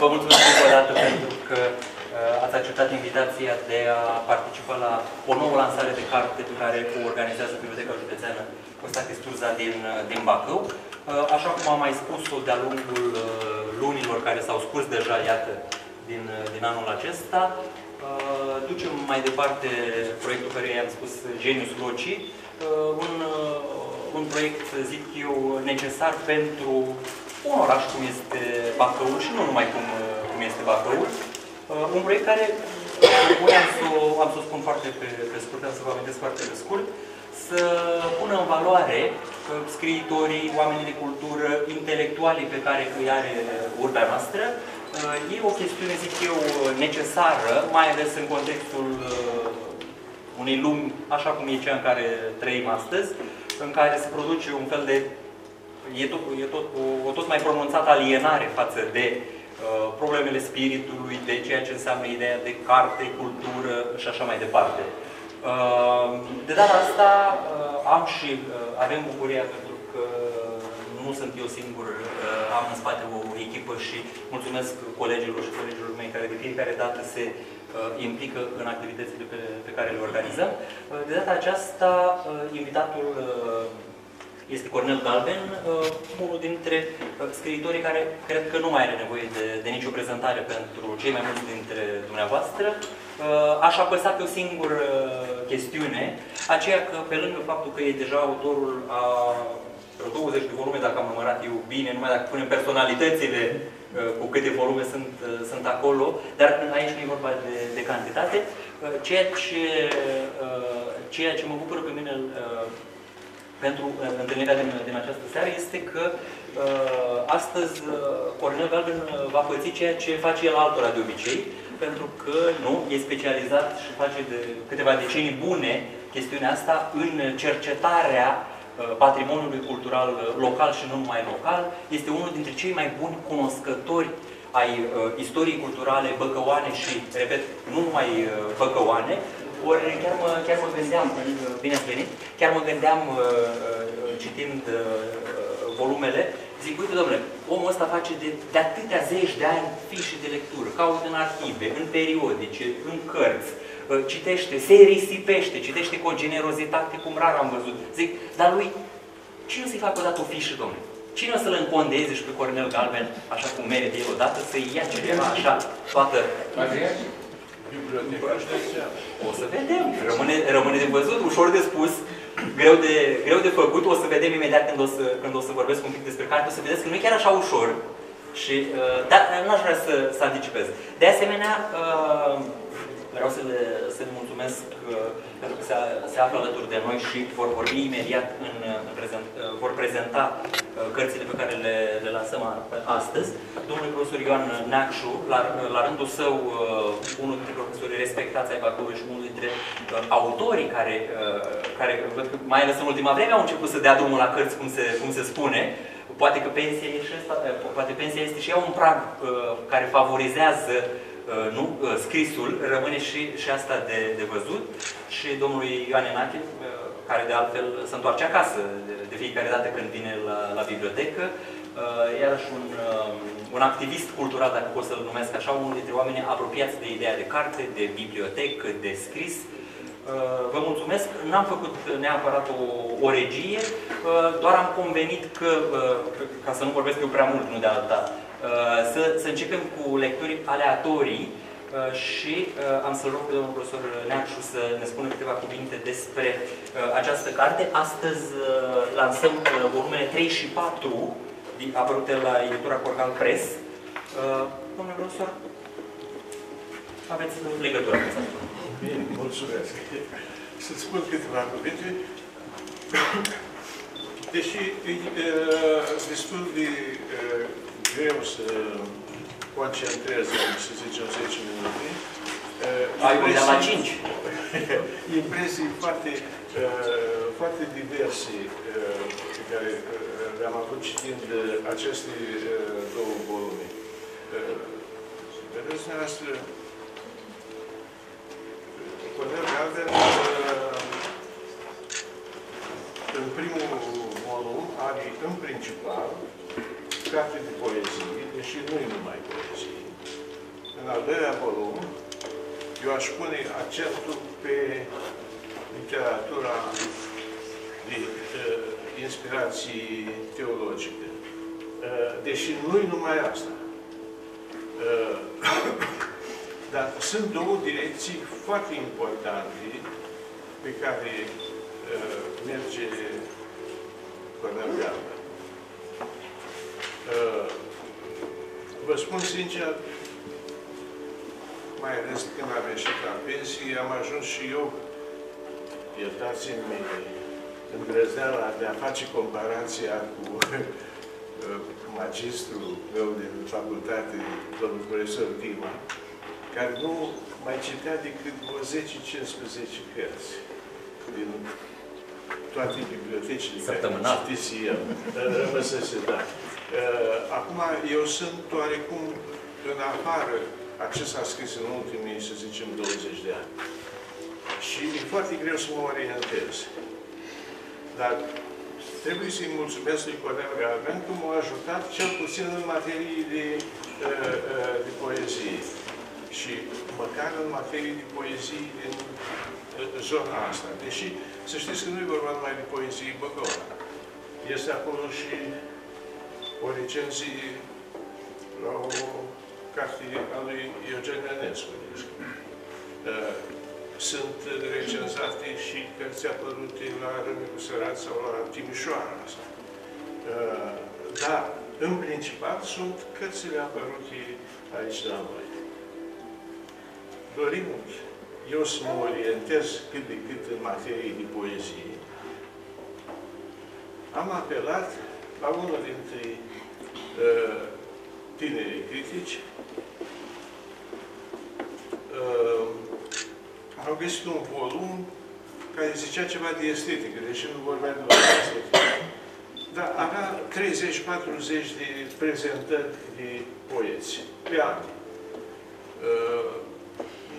Vă mulțumesc încă o dată pentru că ați acceptat invitația de a participa la o nouă lansare de carte pe care o organizează Biblioteca Județeană Constantin Sturza din Bacău. Așa cum am mai spus-o de-a lungul lunilor care s-au scurs deja, iată, din anul acesta, ducem mai departe proiectul care i-am spus Genius Loci, un proiect, zic eu, necesar pentru un oraș cum este Bacăul și nu numai cum este Bacăul. Un proiect care, am să o spun foarte pe scurt, am să vă amintesc foarte pe scurt, să pună în valoare scriitorii, oamenii de cultură, intelectualii pe care îi are urba noastră. E o chestiune, zic eu, necesară, mai ales în contextul unei lumi, așa cum e cea în care trăim astăzi, în care se produce un fel de, o tot mai pronunțată alienare față de problemele spiritului, de ceea ce înseamnă ideea de carte, cultură și așa mai departe. De data asta avem bucuria, pentru că nu sunt eu singur, am în spate o echipă și mulțumesc colegilor și colegilor mei care de fiecare dată se implică în activitățile pe care le organizăm. De data aceasta, invitatul este Cornel Galben, unul dintre scriitorii care cred că nu mai are nevoie de nicio prezentare pentru cei mai mulți dintre dumneavoastră. Aș apăsa pe o singură chestiune, aceea că, pe lângă faptul că e deja autorul a 20 de volume, dacă am numărat eu bine, numai dacă punem personalitățile cu câte volume sunt acolo, dar aici nu e vorba de cantitate, ceea ce mă bucură pe mine pentru întâlnirea din această seară este că astăzi Cornel Galben va păți ceea ce face el altora de obicei, pentru că nu e specializat și face de câteva decenii bune chestiunea asta în cercetarea patrimoniului cultural local și nu numai local. Este unul dintre cei mai buni cunoscători ai istoriei culturale băcăoane și, repet, nu numai băcăoane. Ori chiar mă gândeam, bine ați venit, chiar mă gândeam citind volumele, zic, uite, domnule, omul ăsta face de atâtea zeci de ani fișe de lectură, caută în arhive, în periodice, în cărți, citește, se risipește, citește cu o generozitate cum rar am văzut. Zic, dar lui, cine o să-i facă odată o fișă, domnule? Cine o să-l încondeze și pe Cornel Galben, așa cum merită el odată, să-i ia cineva așa, toată... O să vedem. Rămâne de văzut, ușor de spus, greu de făcut. O să vedem imediat când o să vorbesc un pic despre carte. O să vedeți că nu e chiar așa ușor. Și, dar nu aș vrea să anticipez. De asemenea, vreau să le mulțumesc pentru că se află alături de noi și vor vorbi imediat, vor prezenta cărțile pe care le lansăm astăzi. Domnul profesor Ioan Neacșu, la rândul său, unul dintre profesorii respectați ai Bacăului și unul dintre autorii care, mai ales în ultima vreme, au început să dea drumul la cărți, cum se spune. Poate că pensia este și ea un prag care favorizează scrisul, rămâne și asta de văzut. Și domnului Ion Enache, care de altfel se întoarce acasă de fiecare dată când vine la bibliotecă, iarăși un activist cultural, dacă pot să-l numesc așa, unul dintre oameni apropiați de ideea de carte, de bibliotecă, de scris. Vă mulțumesc, n-am făcut neapărat o regie, doar am convenit că, ca să nu vorbesc eu prea mult, nu de alta, să începem cu lecturi aleatorii și am să-l rog pe domnul profesor Neacșu să ne spună câteva cuvinte despre această carte. Astăzi lansăm volumele 3 și 4, apărute la editura Corcan Press. Domnul profesor, aveți legătura cu asta. Bine, mulțumesc. Să-ți spun câteva cuvinte. Deși e destul de greu să concentrez, să zicem, 10 minute. Ai unde la 5? Impresii foarte diverse pe care le-am avut citind aceste două volume. Vedeți, noastră, Cornel Galben, în primul forum are în principal carte de poezie, deși nu e numai poezie. În al doilea volum, eu aș pune accentul pe literatura de inspirații teologice. Deși nu e numai asta. Dar sunt două direcții foarte importante pe care merge Cornel Galben. Vă spun sincer, mai ales când am ieșit la pensie, am ajuns și eu, iertați-mi îndrăzneala de a face comparația cu magistrul meu de facultate, domnul profesor Dima, care nu mai citea decât vreo 10-15 cărți din toate bibliotecile care citise el. Rămăsese, da. Acum, eu sunt oarecum în afară a ce s-a scris în ultimii, să zicem, 20 de ani. Și mi-e foarte greu să mă orientez. Dar trebuie să-i mulțumesc lui Cornel Galben că m-a ajutat cel puțin în materie de poezie. Și măcar în materie de poezie din zona asta. Deși, să știți că nu e vorba numai de poezie băcăuană. Este acolo și o recenzie la o carte a lui Eugen Enache. Sunt recenzate și cărți apărute la Rămii Cusărat sau la Timișoara. Dar, în principal, sunt cărțile apărute aici la noi. Dorim eu să mă orientez cât de cât în materie de poezie. Am apelat la unul dintre tinerii critici. Am găsit un volum care zicea ceva de estetică, deși nu vorbea de estetică. Dar avea 30-40 de prezentări de poeți pe an.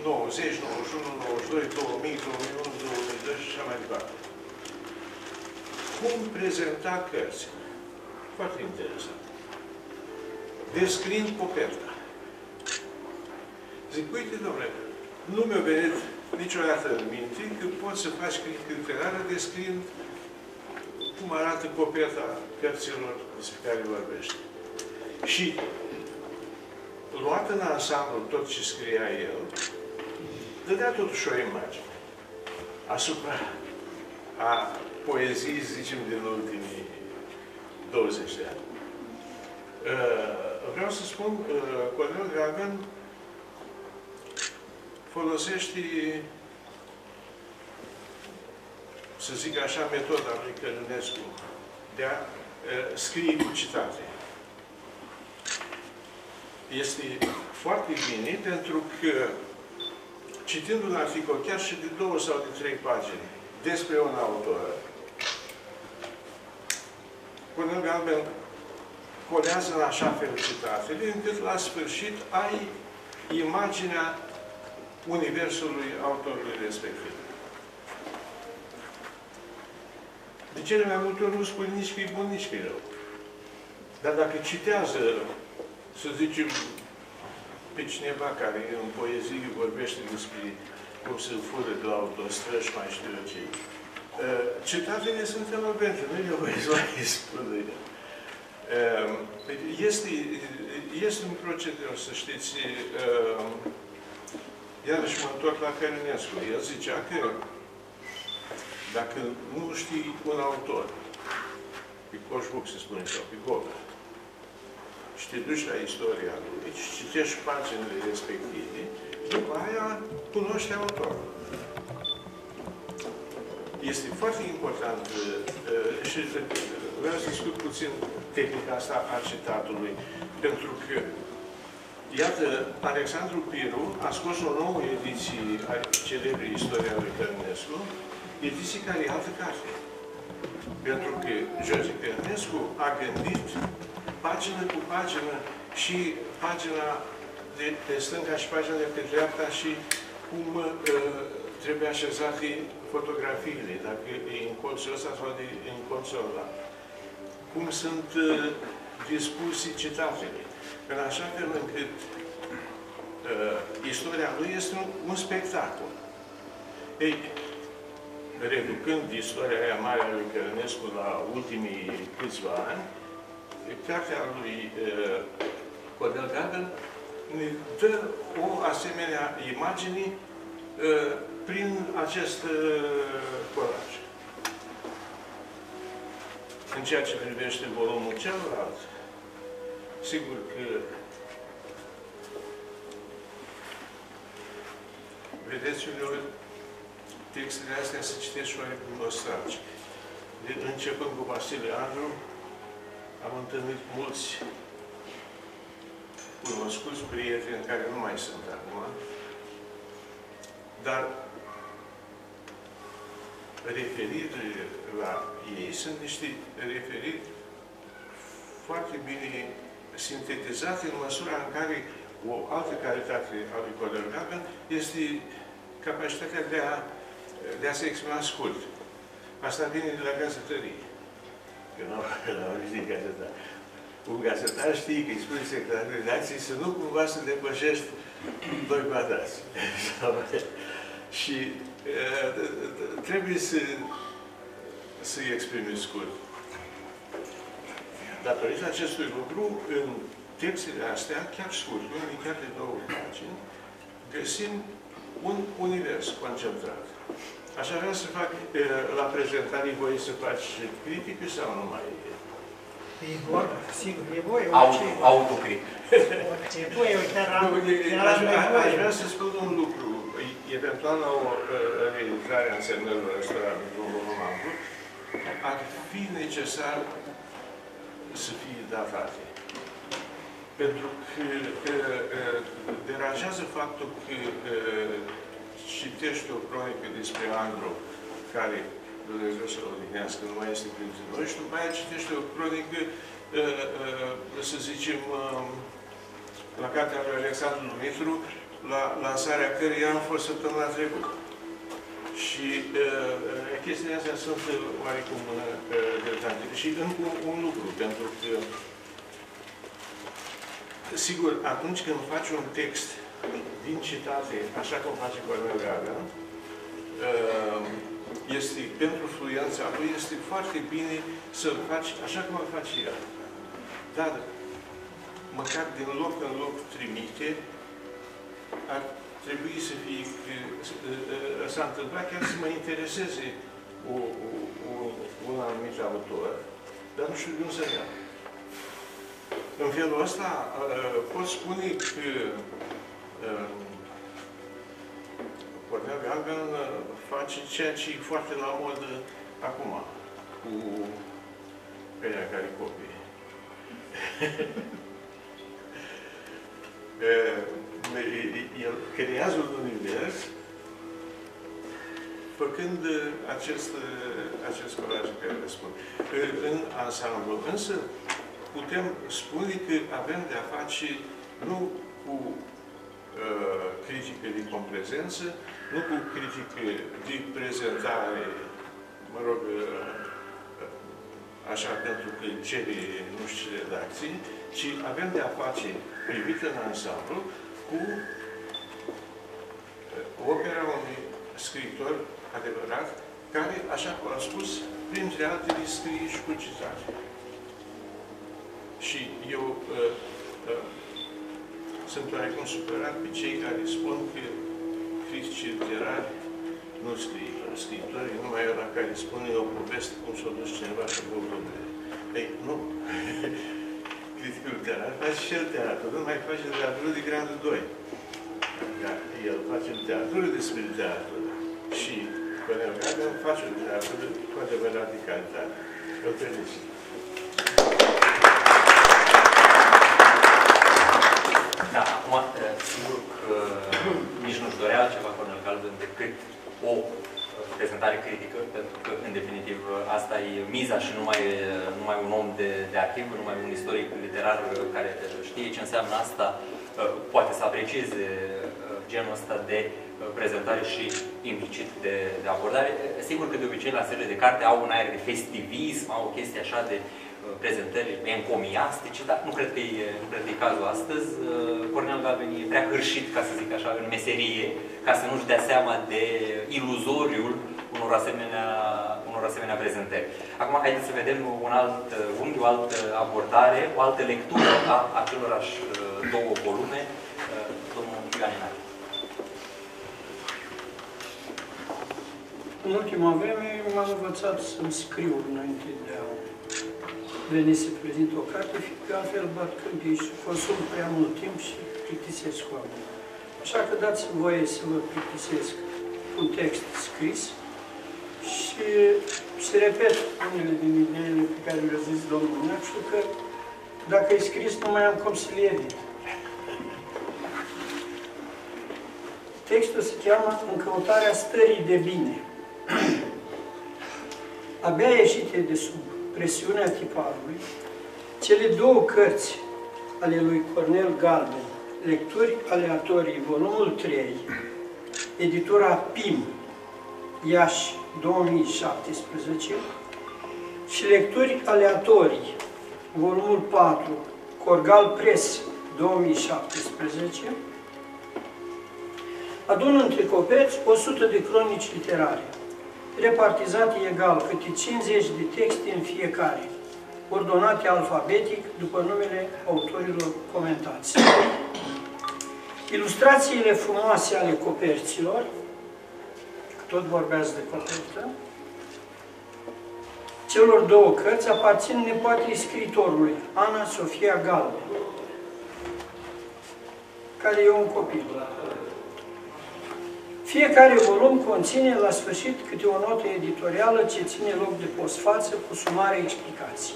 90, 91, 92, 2000, 2001, 2002 și așa mai departe. Cum prezenta cărțile? Foarte interesant. Descriind Poperta. Zic, uite, domnule, nu mi-a venit niciodată în minte că poți să faci critică literară descriind cum arată Poperta cărților despre care vorbește. Și, luat în ansamblu tot ce scria el, dădea totuși o imagine asupra a poeziei, zicem, din ultimii 20 de ani. Vreau să spun, Cornel Galben folosește, să zic așa, metoda lui Călinescu de a scrie cu citate. Este foarte bine pentru că citind un articol, chiar și de 2 sau de 3 pagini, despre un autor, Cornel Galben colează în așa fel citatele, încât la sfârșit ai imaginea universului autorului respectiv. De cele mai multe ori nu spune nici că e bun, nici că e rău. Dar dacă citează, să zicem, pe cineva care în poezie vorbește despre cum se fură de la autostrăzi și mai știu eu ce. Citatele sunt eloquente, nu e nevoie să le spună. Este un procedeu, să știți, iarăși mă întorc la Călinescu. El zicea că dacă nu știi un autor, pe coșbuc se spune, sau pe Goga, și te duci la istoria lui, și citești paginile respective, după aia cunoști autorul. Este foarte important și vreau să discut puțin tehnica asta a citatului, pentru că, iată, Alexandru Piru a scos o nouă ediție a celebrii istoria lui Cărnescu, ediție care e altă carte. Pentru că George Cărnescu a gândit pagină cu pagină și pagina de pe stânga și pagina de pe dreapta și cum trebuie așezate fotografiile, dacă e în colțul ăsta sau în colțul ăla. cum sunt dispuse citatele. În așa fel încât istoria lui este un spectacol. Ei, reducând istoria aia mare a lui Călinescu la ultimii câțiva ani, cartea lui Cornel Galben ne dă o asemenea imagine prin acest colaj. În ceea ce privește volumul celălalt, sigur că vedeți uneori textele astea se citește oarecum nostalgic. Începând cu Vasile Andru, am întâlnit mulți cunoscuți prieteni care nu mai sunt acum, dar referirile la ei sunt niște referiri foarte bine sintetizate în măsura în care o altă calitate a lui Cornel Galben este capacitatea de a se exprima ascult. Asta vine de la gazetărie. Că nu am zis gazeta. Un gazetar știe că îi spune secretarul redacției să nu cumva să depășești doi pătrați. Și trebuie să-i exprimi scurt. Datorită acestui lucru, în textele astea, chiar scurt, chiar de două pagini, găsim un univers concentrat. Aș vrea să fac la prezentare, voi să faci critică sau numai? E vor, sigur, e voi, orice e voi. Autocritică. E voi, chiar am nevoie. Aș vrea să spun un lucru. Eventual, la o realizare a însemnărilor ăsta, ar fi necesar să fie datate. Pentru că deranjează faptul că citești o cronică despre Andru, care Dumnezeu să-l odihnească, nu mai este printre noi, și după aia citești o cronică, să zicem, la cartea lui Alexandru Piru, la lansarea căreia am fost săptămâna trecută. Și chestiile astea sunt oarecum deltante. Și încă un lucru, pentru că sigur, atunci când faci un text din citate, așa cum face Cornel Galben, este, pentru fluența lui, este foarte bine să-l faci așa cum îl face el. Dar, măcar din loc în loc trimite, ar trebui să fie, s-a întâmplat chiar să mă intereseze un anumit autor, dar nu știu de unde să ia. În felul ăsta pot spune că Cornel Galben face ceea ce e foarte la modă acum, cu ăia care copie. El creează un univers făcând acest colaj pe care le spun. În ansamblu, însă, putem spune că avem de-a face nu cu critică de complezență, nu cu critică de prezentare, mă rog, așa pentru că cere nu știu ce redacții, ci avem de-a face, privită în ansamblu, cu opera unui scriitor adevărat, care, așa cum am spus, printre altele scrie și cu citate. Și eu sunt oarecum supărat pe cei care spun că criticii literari nu scrie, scriitorii numai ăla care spune o poveste cum s-o duce cineva și vă urmările. Ei, nu. Criticul literar face și el teatru, nu mai face teatru de gradul 2. Dar el face o literatură despre teatru și Cornel Galben face o literatură cu adevărat de calitate. Eu felicit. Da, acum, sigur că nici nu-și dorea altceva Cornel Galben decât o prezentare critică, pentru că, în definitiv, asta e miza și nu mai un om de arhivă, numai un istoric literar care știe ce înseamnă asta, poate să aprecieze genul ăsta de prezentare și implicit de abordare. Sigur că, de obicei, la seriile de carte au un aer de festivism, au o chestie așa de prezentări encomiastice, dar nu cred că e cazul astăzi. Cornel Galben e prea hârșit, ca să zic așa, în meserie, ca să nu-și dea seama de iluzoriul unor asemenea prezentări. Acum, haideți să vedem un alt unghi, o altă abordare, o altă lectură a acelorași două volume. Domnul Ioan Enache. În ultima vreme m-am învățat să-mi scriu înainte de a veni să prezint o carte, fiindcă altfel bat câmpii și consum prea mult timp și plictisesc oamenii. Așa că dați-mi voie să vă plictisesc un text scris și să repet unele din ideile pe care le-a zis domnul Neacșu, că dacă e scris, nu mai am cum să le edit. Textul se cheamă În căutarea stării de bine. Abia ieșite de sub presiunea tiparului, cele două cărți ale lui Cornel Galben, Lecturi aleatorii, volumul 3, editura PIM, Iași, 2017, și Lecturi aleatorii, volumul 4, Corcan Press, 2017, adună între coperți 100 de cronici literare, repartizate egal câte 50 de texte în fiecare, ordonate alfabetic după numele autorilor comentați. Ilustrațiile frumoase ale coperților, tot vorbeați de copertă, celor două cărți aparțin nepoatei scriitorului, Ana Sofia Galben, care e un copil. Fiecare volum conține, la sfârșit, câte o notă editorială ce ține loc de postfață cu sumare explicații.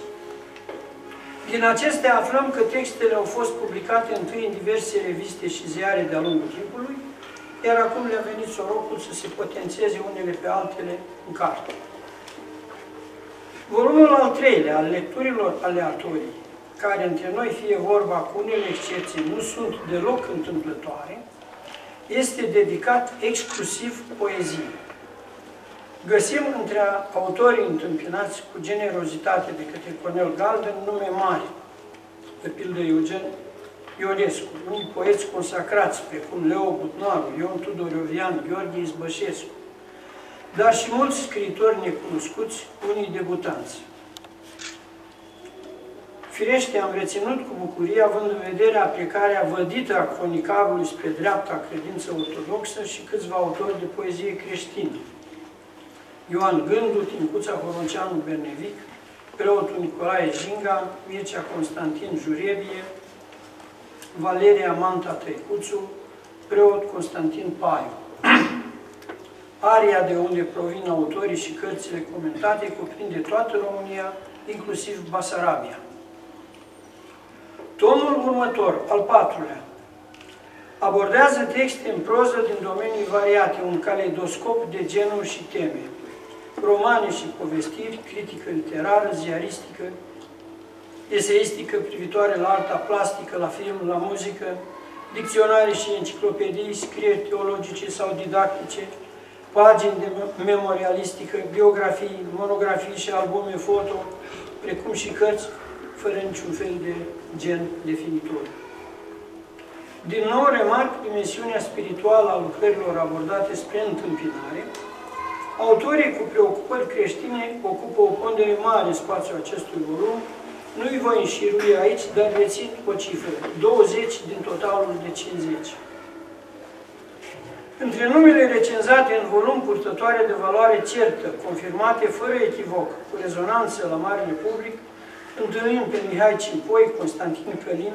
Din acestea aflăm că textele au fost publicate întâi în diverse reviste și ziare de-a lungul timpului, iar acum le-a venit sorocul să se potențeze unele pe altele în carte. Volumul al treilea, al lecturilor aleatorii, care între noi fie vorba cu unele excepții, nu sunt deloc întâmplătoare, este dedicat exclusiv poeziei. Găsim între autorii întâmpinați cu generozitate de către Cornel Galben nume mari, de pildă Eugen Ionescu, unii poeți consacrați, precum Leo Butnaru, Ion Tudoriovian, Gheorghe Izbășescu, dar și mulți scriitori necunoscuți, unii debutanți. Firește, am reținut cu bucurie, având în vedere aplicarea vădită a cronicarului spre dreapta credință ortodoxă și câțiva autori de poezie creștină. Ioan Gându, Timcuța Poronceanu Bernevic, preotul Nicolae Jinga, Mircea Constantin Jurebie, Valeria Manta Trecuțu, preot Constantin Paiu. Aria de unde provin autorii și cărțile comentate cuprinde toată România, inclusiv Basarabia. Tomul următor, al patrulea, abordează texte în proză din domenii variate, un caleidoscop de genuri și teme, romane și povestiri, critică literară, ziaristică, eseistică privitoare la arta plastică, la film, la muzică, dicționare și enciclopedii, scrieri teologice sau didactice, pagini de memorialistică, biografii, monografii și albume foto, precum și cărți fără niciun fel de gen definitoriu. Din nou remarc dimensiunea spirituală a lucrărilor abordate spre întâmpinare. Autorii cu preocupări creștine ocupă o pondere mare în spațiul acestui volum. Nu îi voi înșirui aici, dar rețin o cifră, 20 din totalul de 50. Între numele recenzate în volum, purtătoare de valoare certă, confirmate fără echivoc, cu rezonanță la marele public, întâlnim pe Mihai Cimpoi, Constantin Călin,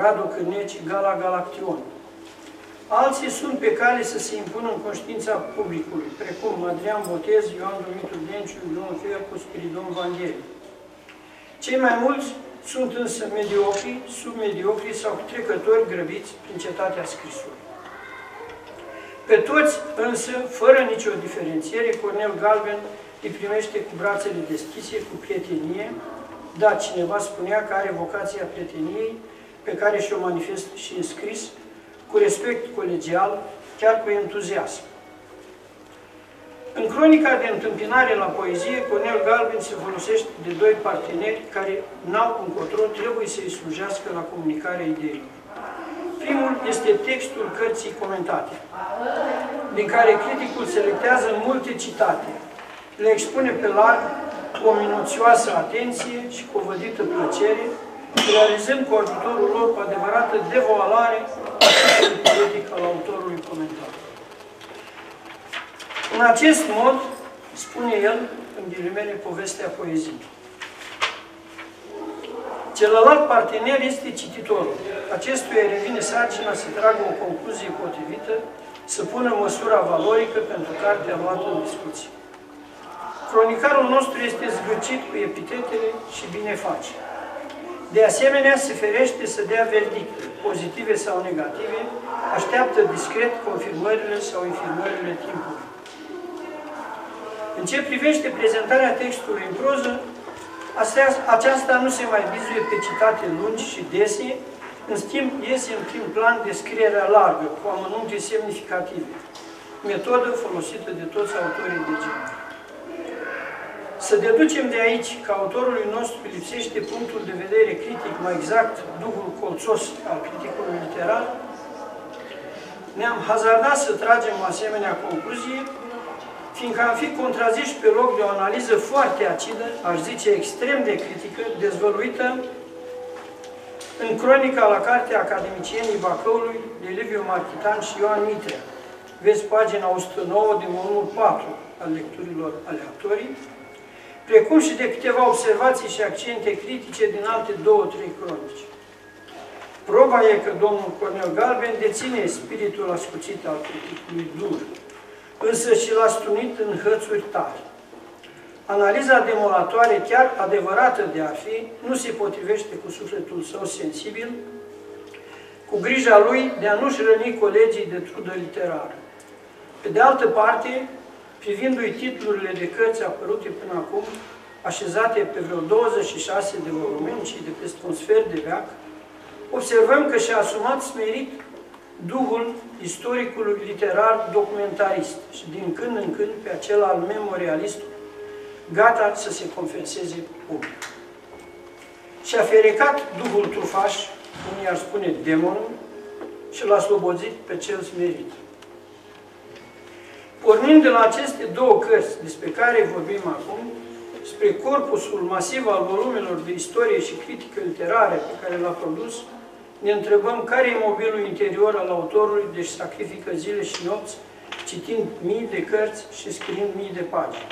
Radu Cârneci, Gala Galaction. Alții sunt pe cale să se impună în conștiința publicului, precum Adrian Botez, Ioan Dumitru Denciu, Ion Fercu, Spiridon Vangheli. Cei mai mulți sunt însă mediocri, submediocri sau trecători grăbiți prin cetatea scrisului. Pe toți însă, fără nicio diferențiere, Cornel Galben îi primește cu brațele deschise, cu prietenie, dar cineva spunea că are vocația prieteniei pe care și-o manifestă și în scris, cu respect colegial, chiar cu entuziasm. În cronica de întâmpinare la poezie, Cornel Galben se folosește de doi parteneri care n-au încotro, trebuie să-i slujească la comunicarea ideilor. Primul este textul cărții comentate, din care criticul selectează multe citate, le expune pe larg cu o minuțioasă atenție și cu o vădită plăcere, realizând cu ajutorul lor o adevărată devoalare a textului poetic al autorului comentat. În acest mod, spune el, în ghilimele, povestea poeziei. Celălalt partener este cititorul. Acestuia revine sarcina să tragă o concluzie potrivită, să pună măsura valorică pentru cartea luată în discuție. Cronicarul nostru este zgâcit cu epitetele și bineface. De asemenea, se ferește să dea verdicte, pozitive sau negative, așteaptă discret confirmările sau infirmările timpului. În ce privește prezentarea textului în proză, aceasta nu se mai bizuie pe citate lungi și dese, în schimb, iese în prim plan descrierea largă, cu amănunte semnificative, metodă folosită de toți autorii de genul. Să deducem de aici că autorului nostru lipsește punctul de vedere critic, mai exact, duhul colțos al criticului literar, ne-am hazardat să tragem o asemenea concluzie, fiindcă am fi contraziși pe loc de o analiză foarte acidă, aș zice extrem de critică, dezvăluită în cronica la cartea academicienii Bacăului de Liviu Marchitan și Ioan Mitrea. Vezi pagina 109 din volumul 4 al lecturilor aleatorii, precum și de câteva observații și accente critice din alte 2-3 cronici. Proba e că domnul Cornel Galben deține spiritul ascuțit al criticului dur, însă și l-a stunit în hățuri tari. Analiza demolatoare, chiar adevărată de a fi, nu se potrivește cu sufletul său sensibil, cu grija lui de a nu-și răni colegii de trudă literară. Pe de altă parte, privindu-i titlurile de cărți apărute până acum, așezate pe vreo 26 de volume și de peste un sfert de veac, observăm că și-a asumat smerit duhul istoricului literar documentarist și din când în când pe acela al memorialistului, gata să se confeseze public. Și-a ferecat duhul trufaș, unii ar spune demonul, și l-a slobozit pe cel smerit. Pornind de la aceste două cărți despre care vorbim acum, spre corpusul masiv al volumelor de istorie și critică literară pe care l-a produs, ne întrebăm care e mobilul interior al autorului, deci sacrifică zile și nopți, citind mii de cărți și scriind mii de pagini.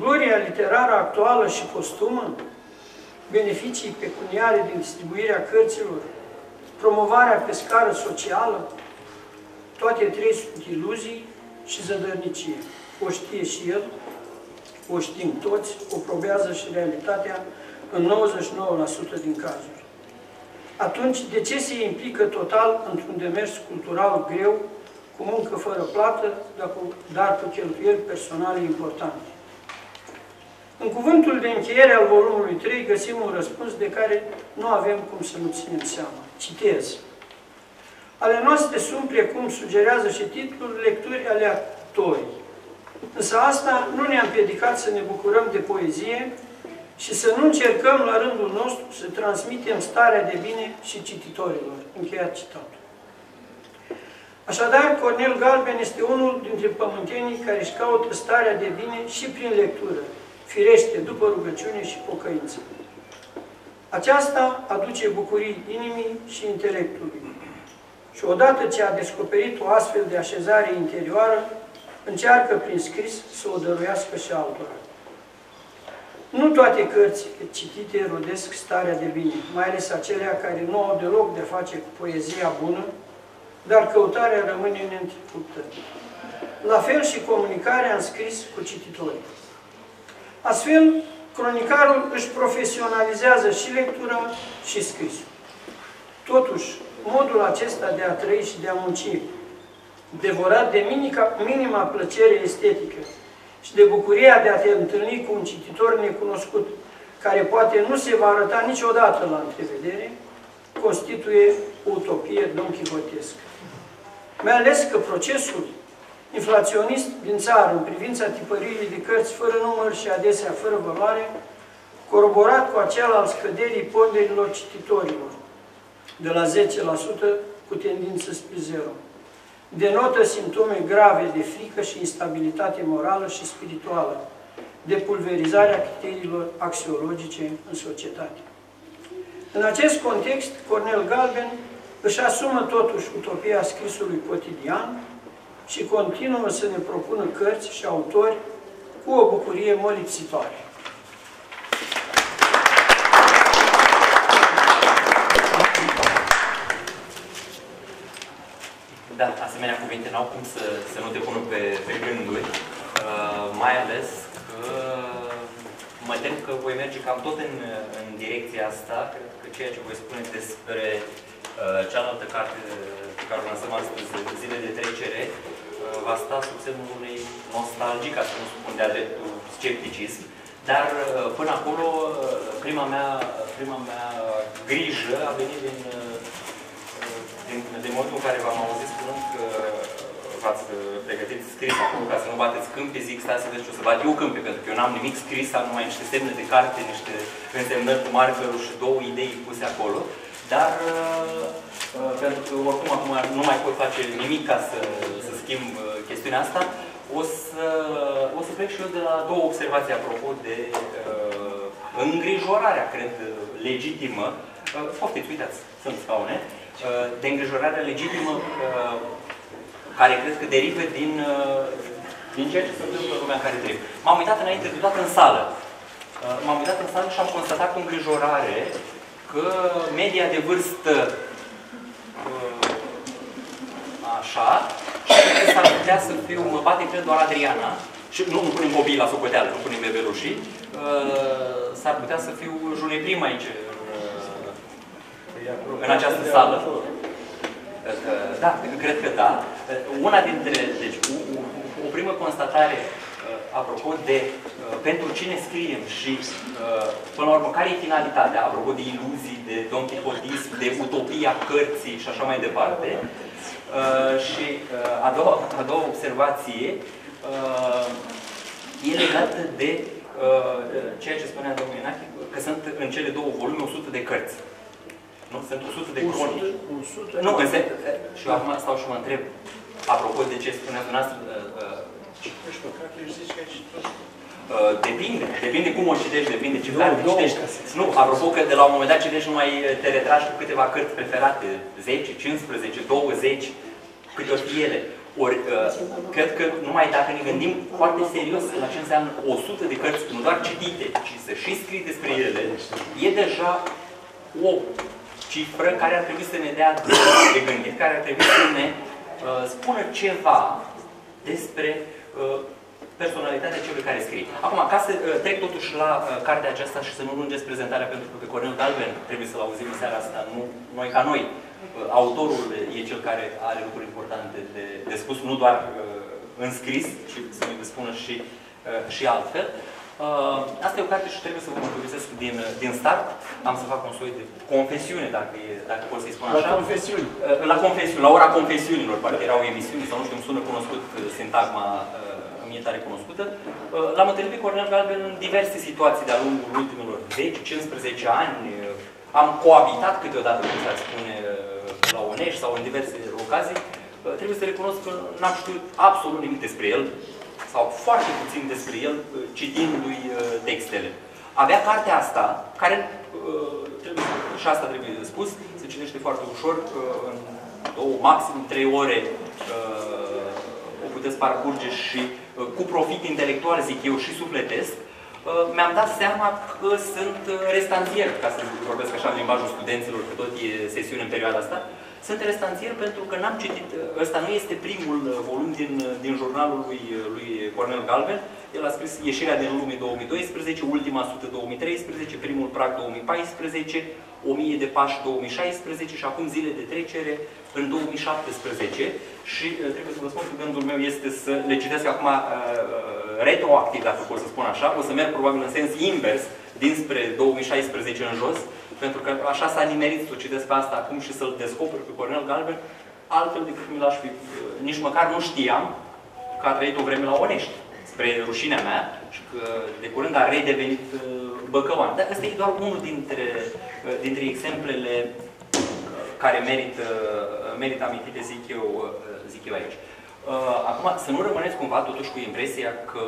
Gloria literară actuală și costumă, beneficii pecuniare din distribuirea cărților, promovarea pe scară socială, toate trei sunt iluzii și zădărnicie. O știe și el, o știm toți, o probează și realitatea în 99% din cazuri. Atunci, de ce se implică total într-un demers cultural greu, cu muncă fără plată, dar cu cheltuieli personale importante? În cuvântul de încheiere al volumului 3 găsim un răspuns de care nu avem cum să nu ținem seama. Citez. Ale noastre sunt, precum sugerează și titlul, lecturi aleatorii. Însă asta nu ne-a împiedicat să ne bucurăm de poezie și să nu încercăm, la rândul nostru, să transmitem starea de bine și cititorilor. Încheiat citatul. Așadar, Cornel Galben este unul dintre pământenii care își caută starea de bine și prin lectură, firește, după rugăciune și pocăință. Aceasta aduce bucurii inimii și intelectului. Și odată ce a descoperit o astfel de așezare interioară, încearcă prin scris să o dăruiască și altora. Nu toate cărțile citite rodesc starea de bine, mai ales acelea care nu au deloc de a face cu poezia bună, dar căutarea rămâne neîntreruptă. La fel și comunicarea în scris cu cititorii. Astfel, cronicarul își profesionalizează și lectura și scrisul. Totuși, modul acesta de a trăi și de a munci, devorat de minima plăcere estetică și de bucuria de a te întâlni cu un cititor necunoscut, care poate nu se va arăta niciodată la întrevedere, constituie o utopie donchihotească. Mai ales că procesul inflaționist din țară în privința tipăririi de cărți fără număr și adesea fără valoare, corroborat cu acela al scăderii ponderilor cititorilor, de la 10% cu tendință spre 0. Denotă simptome grave de frică și instabilitate morală și spirituală, de pulverizarea criteriilor axiologice în societate. În acest context, Cornel Galben își asumă totuși utopia scrisului cotidian și continuă să ne propună cărți și autori cu o bucurie molipsitoare. Da, asemenea cuvinte n-au cum să nu te pună pe gânduri, mai ales că mă tem că voi merge cam tot în direcția asta, cred că ceea ce voi spune despre cealaltă carte pe care o lansăm astăzi, Zile de trecere, va sta sub semnul unei nostalgii, ca să nu spun de-a dreptul scepticism, dar până acolo prima mea grijă a venit de modul în care v-am auzit spunând că v-ați pregătit scris acolo, ca să nu bateți câmpi, zic, stați să vezi ce o să bat eu câmpi, pentru că eu n-am nimic scris, am numai niște semne de carte, niște însemnări cu markerul și două idei puse acolo, dar pentru că oricum acum nu mai pot face nimic ca să schimb chestiunea asta, o să plec și eu de la două observații apropo de îngrijorarea, cred, legitimă, poftiți, uitați, sunt scaune, de îngrijorarea legitimă care cred că derive din ceea ce se întâmplă în lumea în care trăim. M-am uitat înainte de toată în sală. M-am uitat în sală și am constatat cu îngrijorare că media de vârstă așa, și s-ar putea să fiu, mă bate cred doar Adriana, și nu punem copiii la socoteală, nu punem bebelușii, s-ar putea să fiu juneprim aici, în această sală. Da, cred că da. Una dintre, deci, o primă constatare, apropo de pentru cine scriem și, până la urmă, care e finalitatea, apropo de iluzii, de domnicotism, de utopia cărții și așa mai departe. Și a doua observație e legată de ceea ce spunea domnul Enache, că sunt în cele două volume 100 de cărți. Nu? Sunt 100 de cronici. 100? Nu, și eu acum stau și mă întreb, apropo de ce spuneați dumneavoastră, depinde cum o citești, depinde ce carte citești. Nu, apropo că de la un moment dat citești, numai te retragi cu câteva cărți preferate, 10, 15, 20, câte ori ele. Ori, cred că numai dacă ne gândim foarte serios la ce înseamnă 100 de cărți, nu doar citite, ci să și scrii despre ele, e deja o cifră care ar trebui să ne dea de gândit, care ar trebui să ne spună ceva despre personalitatea celui care scrie. Acum, ca să trec totuși la cartea aceasta și să nu lungesc prezentarea, pentru că pe Cornel Galben trebuie să-l auzim în seara asta, nu noi ca noi. Autorul e cel care are lucruri importante de spus, nu doar în scris, ci să ne spună și altfel. Asta e o carte și trebuie să vă mărturisesc din start. Am să fac un soi de confesiune, dacă pot să-i spun așa. La confesiuni. La confesiuni, la ora confesiunilor, parcă erau emisiuni, sau nu știu, îmi sună cunoscut sintagma, îmi e tare cunoscută. L-am întâlnit pe Cornel Galben în diverse situații de-a lungul ultimilor 10-15 ani. Am coabitat câteodată, cum s-ar spune, la Onești sau în diverse ocazii. Trebuie să recunosc că n-am știut absolut nimic despre el, sau foarte puțin despre el, citindu-i textele. Avea cartea asta, care, și asta trebuie de spus, se citește foarte ușor, în două, maxim 3 ore o puteți parcurge și cu profit intelectual, zic eu, și sufletesc. Mi-am dat seama că sunt restanțier, ca să vorbesc așa în limbajul studenților, că tot e sesiune în perioada asta. Sunt restanțier pentru că n-am citit, ăsta nu este primul volum din jurnalul lui Cornel Galben. El a scris Ieșirea din lume 2012, Ultima sută 2013, Primul prag 2014, 1000 de pași 2016 și acum Zile de trecere în 2017. Și trebuie să vă spun că gândul meu este să le citesc acum retroactiv, dacă pot să spun așa. O să merg probabil în sens invers, dinspre 2016 în jos. Pentru că așa s-a nimerit să o citesc pe asta acum și să-l descoper pe Cornel Galben, altfel decât mi l-aș fi, nici măcar nu știam, că a trăit o vreme la Onești, spre rușinea mea, și că de curând a redevenit băcăuan. Dar ăsta e doar unul dintre exemplele care merită amintite, zic eu aici. Acum, să nu rămâneți cumva totuși cu impresia că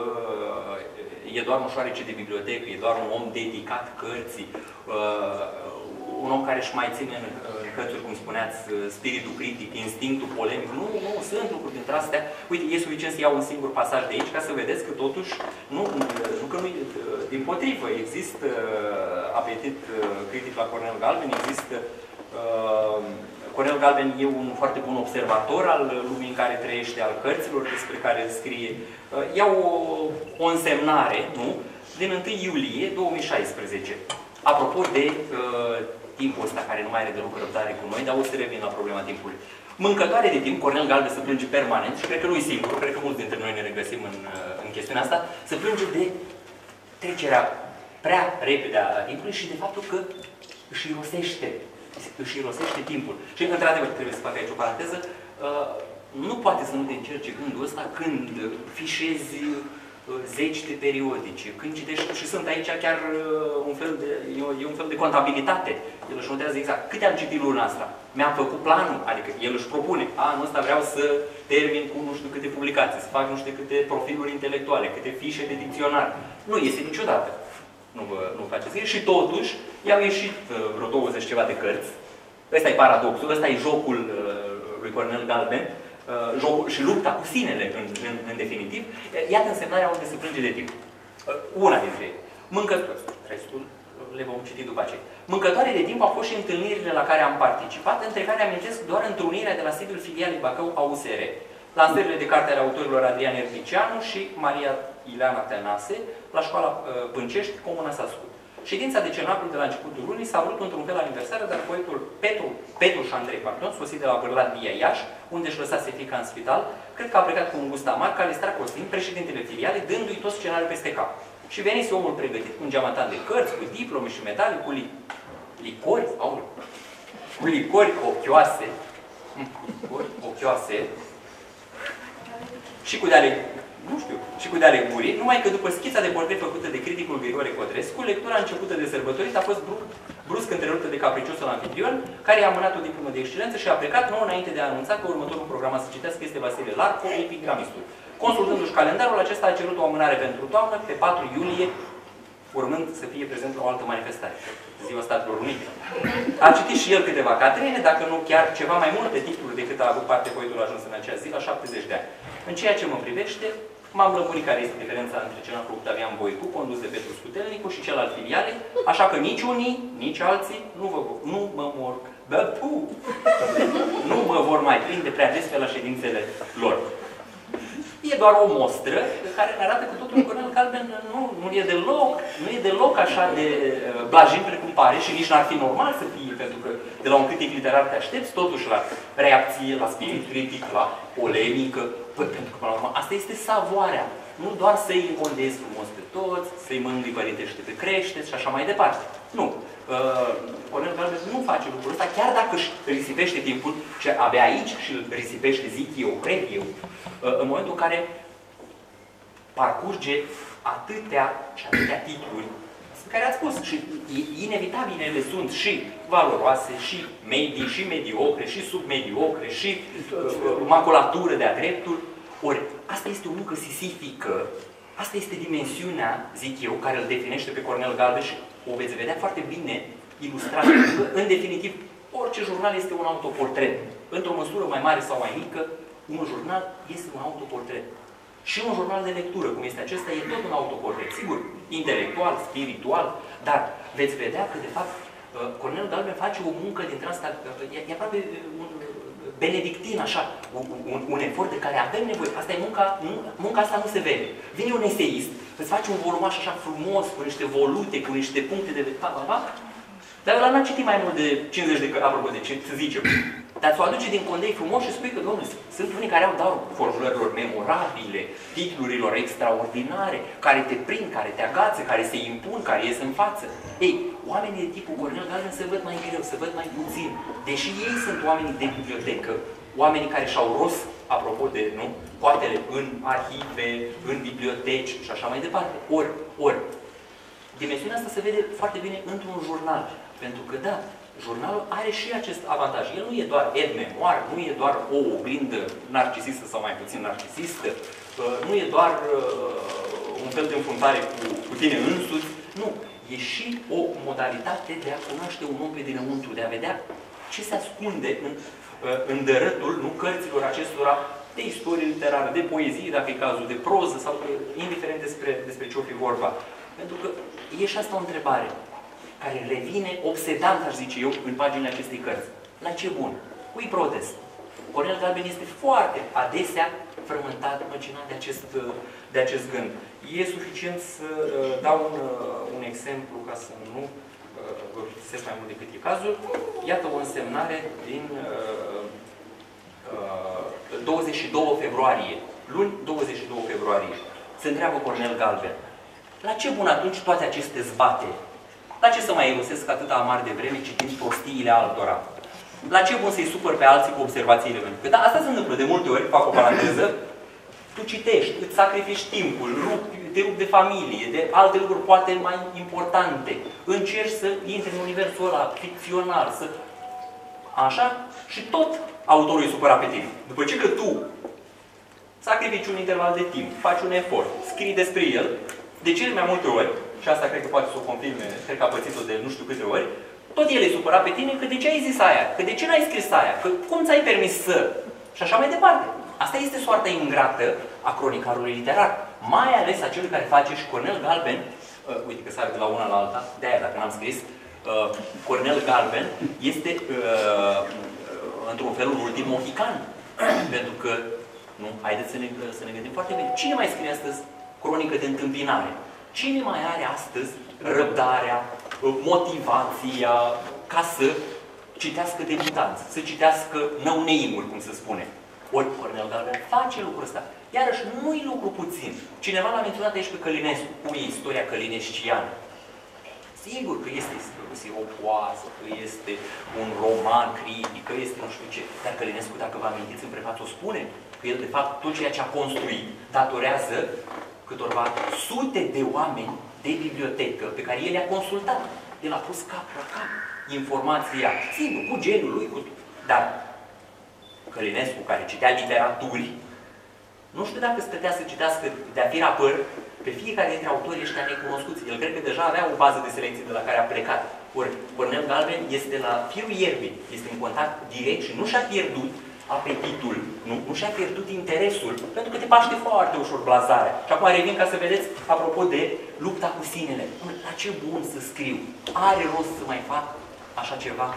e doar un șoarece de bibliotecă, e doar un om dedicat cărții, un om care își mai ține în cărțuri, cum spuneați, spiritul critic, instinctul polemic. Nu, nu, sunt lucruri dintre astea. Uite, e suficient să iau un singur pasaj de aici ca să vedeți că totuși, din potrivă, există apetit critic la Cornel Galben, există Cornel Galben e un foarte bun observator al lumii în care trăiește, al cărților despre care scrie. Iau o însemnare, nu? Din 1 iulie 2016. Apropo de timpul ăsta, care nu mai are deloc răbdare cu noi, dar o să revin la problema timpului. Mâncătoare de timp, Cornel Galben se plânge permanent, și cred că nu-i singur, cred că mulți dintre noi ne regăsim în chestiunea asta, se plânge de trecerea prea repede a timpului și de faptul că își irosește timpul. Și, într-adevăr, trebuie să fac aici o paranteză, nu poate să nu te încerce gândul ăsta când fișezi zeci de periodice, când citești, și sunt aici chiar un fel de contabilitate. El își notează exact câte am citit luna asta, mi-am făcut planul, adică el își propune, anul ăsta vreau să termin cu nu știu câte publicații, să fac nu știu câte profiluri intelectuale, câte fișe de dicționar. Nu iese niciodată. Nu faceți ei. Și totuși, i-au ieșit vreo 20 ceva de cărți. Ăsta e paradoxul, ăsta e jocul lui Cornel Galben, și lupta cu sinele, în definitiv. Iată însemnarea unde se plânge de timp. Una dintre ele. Mâncătoare. Restul le vom citi după aceea. Mâncătoare de timp au fost și întâlnirile la care am participat, între care amintesc doar întrunirea de la sediul filialei Bacău a USR. Lansările de carte ale autorilor Adrian Erdicianu și Maria Ileana Tănase, la școala Pâncești, comuna Sascu. Ședința de cenabil de la începutul lunii s-a vrut într-un fel aniversară, dar poetul Petru și Andrei, pardon, sosit de la Bârladnia Iași, unde își lăsase fica în spital, cred că a plecat cu un gust amar, care Calistra Costin, președintele filiale, dându-i tot scenariul peste cap. Și venise omul pregătit cu un geamantan de cărți, cu diplome și medalii, cu licori, cu licori ochioase, și cu de-ale gurii, numai că după schița de portret făcută de criticul Grigore Codrescu, lectura începută de sărbătorit a fost brusc întreruptă de capriciosul anfitrion, care i-a mânat o diplomă de excelență și a plecat nou înainte de a anunța că următorul program a să citească este Vasile Larco, epigramistul. Consultându-și calendarul, acesta a cerut o amânare pentru toamnă, pe 4 iulie, urmând să fie prezent la o altă manifestare, Ziua Statelor Unite. A citit și el câteva catrene, dacă nu chiar ceva mai multe titluri decât a avut parte poetul ajuns în acea zi, la 70 de ani. În ceea ce mă privește, m-am lămurit care este diferența între cel cu Octavian Boicu, condus de Petru Scutelnicu, și cel al filialei, așa că nici unii, nici alții nu mă vor mai prinde prea des pe la ședințele lor. E doar o mostră care ne arată că totul Cornel Galben nu e deloc așa de blajin precum pare și nici n-ar fi normal să fie, pentru că de la un critic literar te aștepți totuși la reacție, la spirit critic, la polemică, pentru că, până la urmă, asta este savoarea. Nu doar să-i încondezi frumos pe toți, să-i mângâi părintește pe crește și așa mai departe. Nu. Cornel Galben nu face lucrul ăsta, chiar dacă își risipește timpul, și abia aici și îl risipește, zic eu, cred eu, în momentul în care parcurge atâtea titluri pe care ați spus. Și inevitabile ele sunt și valoroase, și medii, și mediocre, și submediocre, și maculatură de-a dreptul. Ori, asta este o muncă sisifică. Asta este dimensiunea, zic eu, care îl definește pe Cornel Galben și o veți vedea foarte bine ilustrat. În definitiv, orice jurnal este un autoportret. Într-o măsură mai mare sau mai mică, un jurnal este un autoportret. Și un jurnal de lectură, cum este acesta, e tot un autoportret. Sigur, intelectual, spiritual, dar veți vedea că, de fapt, Cornel Galben face o muncă dintre asta, e aproape un benedictin, așa, un efort de care avem nevoie. Asta e munca asta nu se vede. Vine un eseist, îți face un volumaș așa frumos, cu niște volute, cu niște puncte de dar ăla n-a citit mai mult de 50 de cărți, apropo de ce să zicem. Dar ți-o aduce din condei frumos și spui că, domnule, sunt unii care au darul formulărilor memorabile, titlurilor extraordinare, care te prind, care te agață, care se impun, care ies în față. Ei, oamenii de tipul Cornel Galben se văd mai greu, se văd mai puțin. Deși ei sunt oamenii de bibliotecă, oamenii care și-au rost, apropo de, nu, coatele în arhive, în biblioteci și așa mai departe. Ori, dimensiunea asta se vede foarte bine într-un jurnal. Pentru că, da, jurnalul are și acest avantaj. El nu e doar ed-memoar, nu e doar o oglindă narcisistă sau mai puțin narcisistă, nu e doar un fel de înfruntare cu tine însuți. Nu. E și o modalitate de a cunoaște un om pe dinăuntru, de a vedea ce se ascunde în dărătul, nu, cărților acestora de istorie literară, de poezie, dacă e cazul, de proză sau indiferent despre ce o fi vorba. Pentru că e și asta o întrebare care revine obsedant, aș zice eu, în paginile acestei cărți. La ce bun? Cui protest? Cornel Galben este foarte adesea frământat, măcinat de acest gând. E suficient să dau un exemplu ca să nu vă plictisesc mai mult decât e cazul. Iată o însemnare din 22 februarie. Luni, 22 februarie. Se întreabă Cornel Galben. La ce bun atunci toate aceste zbateri? La ce să mai irosesc atâta amar de vreme citind prostiile altora? La ce bun să-i supăr pe alții cu observațiile mele? Că da, asta se întâmplă de multe ori, fac o paranteză. Tu citești, îți sacrifici timpul, te rupi de familie, de alte lucruri poate mai importante. Încerci să intri în universul ăla ficțional, să... Așa? Și tot autorul e supărat pe tine. După ce că tu sacrifici un interval de timp, faci un efort, scrii despre el, de cele mai multe ori, și asta cred că poate să o confirme, cred că a pățit-o de nu știu câte ori, tot el e supărat pe tine că de ce ai zis aia, că de ce n-ai scris aia, că cum ți-ai permis să... Și așa mai departe. Asta este soarta ingrată a cronicarului literar. Mai ales a celui care face și Cornel Galben, uite că sare de la una la alta, de-aia dacă n-am scris, Cornel Galben este într-un fel unul din mohican. Pentru că, nu, haideți să ne gândim foarte bine. Cine mai scrie astăzi cronică de întâmpinare? Cine mai are astăzi răbdarea, motivația ca să citească debutanți, să citească năuneimuri, cum se spune? Ori Cornel Galben face lucrul ăsta. Iarăși nu-i lucru puțin. Cineva l-a menționat aici pe Călinescu. Cum e istoria călinesciană? Sigur că este siropoasă, că este un roman critic, că este nu știu ce. Dar Călinescu, dacă vă amintiți, în prefață o spune că el, de fapt, tot ceea ce a construit datorează câtorva sute de oameni de bibliotecă pe care el i-a consultat. El a pus cap la cap informația, sigur, cu genul lui, cu... Dar Călinescu, care citea literaturi, nu știu dacă stătea să citească de-a fi rapăr pe fiecare dintre autorii ăștia necunoscuți. El cred că deja avea o bază de selecție de la care a plecat. Ori Cornel Galben este la firul ierbii, este în contact direct și nu și-a pierdut apetitul, nu și-a pierdut interesul, pentru că te paște foarte ușor blazarea. Și acum revin ca să vedeți, apropo de lupta cu sinele. La ce bun să scriu? Are rost să mai fac așa ceva?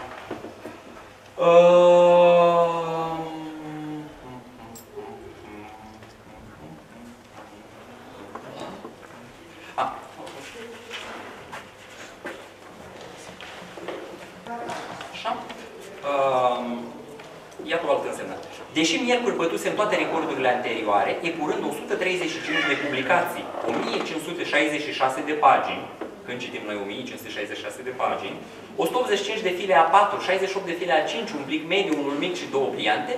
Iată o altă însemnare. Deși miercuri bătusem toate recordurile anterioare, epurând 135 de publicații, 1566 de pagini, când citim noi 1566 de pagini, 185 de file A4, 68 de file A5, un plic mediu, unul mic și două pliante,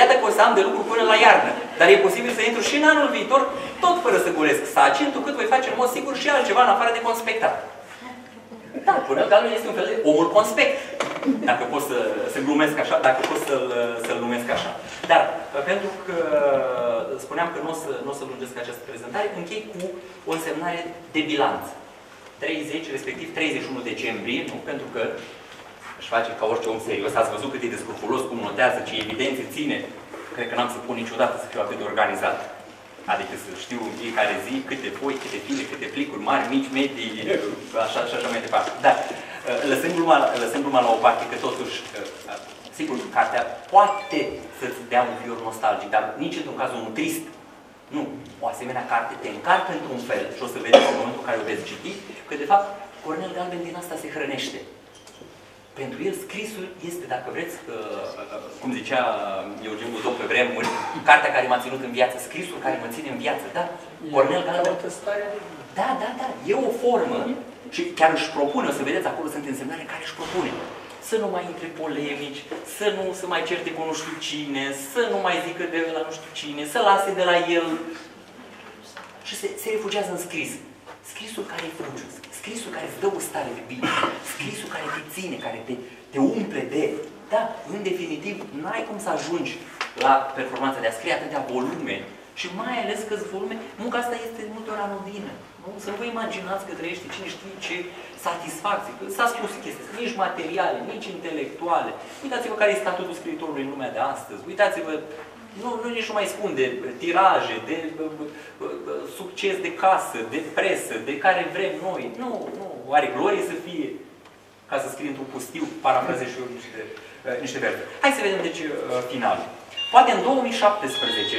iată că o să am de lucru până la iarnă. Dar e posibil să intru și în anul viitor, tot fără să curesc sacii, întrucât voi face în mod sigur și altceva în afară de conspectat. Da, până la urmă este un fel de omul conspect. Dacă pot să-l glumesc așa, dacă pot să-l numesc așa. Dar, pentru că spuneam că nu o să lungesc această prezentare, închei cu o însemnare de bilanț. 30, respectiv 31 decembrie, nu? Pentru că își face ca orice om serios. Ați văzut cât e de scrupulos, cum notează, ce evidențe ține. Cred că n-am să pun niciodată să fiu atât de organizat. Adică să știu în fiecare zi câte foi, câte file, câte plicuri mari, mici, medii, așa și așa mai departe. Dar, lăsând gluma la o parte, că totuși, sigur, cartea poate să-ți dea un vior nostalgic, dar nici într-un caz unul trist. Nu. O asemenea carte te încarcă într-un fel și o să vedeți în momentul în care o veți citi, că de fapt Cornel Galben din asta se hrănește. Pentru el scrisul este, dacă vreți, cum zicea Eugen Buzou pe vremuri, cartea care m-a ținut în viață, scrisul care mă ține în viață, da? Cornel Galben... Da, e o formă. Și chiar își propune, o să vedeți, acolo sunt însemnare care își propune să nu mai intre polemici, să nu se mai certe cu nu știu cine, să nu mai zică de la nu știu cine, să lase de la el. Și se refugiază în scris. Scrisul care e frumos, scrisul care îți dă o stare de bine, scrisul care te ține, care te umple de... Da, în definitiv, n-ai cum să ajungi la performanța de a scrie atâtea volume. Și mai ales că volume, munca asta este de multe ori anodină. Nu? Să nu vă imaginați că trăiește cine știe ce satisfacție. S-a spus chestii, nici materiale, nici intelectuale. Uitați-vă care e statutul scriitorului în lumea de astăzi. Uitați-vă, nici nu mai spun de tiraje, de succes de casă, de presă, de care vrem noi. Nu, nu. Oare glorie să fie ca să scrii într-un pustiu, parafrazez și eu niște versuri. Hai să vedem, deci, finalul. Poate în 2017,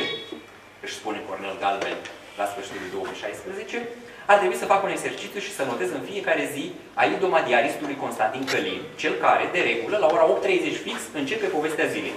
își spune Cornel Galben la sfârșitul 2016, ar trebui să fac un exercițiu și să notez în fiecare zi aidoma diaristului Constantin Călin, cel care, de regulă, la ora 8:30 fix, începe povestea zilei.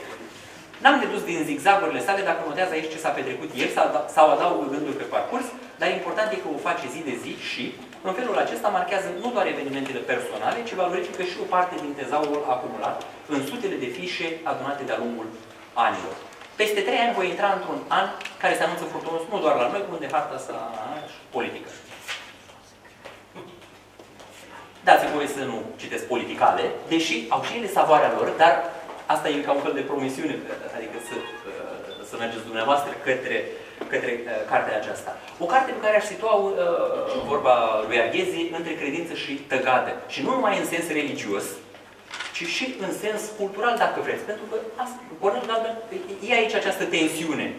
N-am dedus din zigzagurile sale dacă notează aici ce s-a petrecut ieri sau adaugă gânduri pe parcurs, dar important e că o face zi de zi și, în felul acesta, marchează nu doar evenimentele personale, ci valorifică și o parte din tezaurul acumulat în sutele de fișe adunate de-a lungul anilor. Peste 3 ani voi intra într-un an care se anunță furtunos nu doar la noi, unde harta sa politică. Dați-mi voie să nu citesc politicale, deși au și ele savoarea lor, dar asta e ca un fel de promisiune, adică să mergeți dumneavoastră către cartea aceasta. O carte pe care aș situa, vorba lui Arghezi, între credință și tăgadă. Și nu numai în sens religios, ci și în sens cultural, dacă vreți. Pentru că Cornel Galben e aici această tensiune.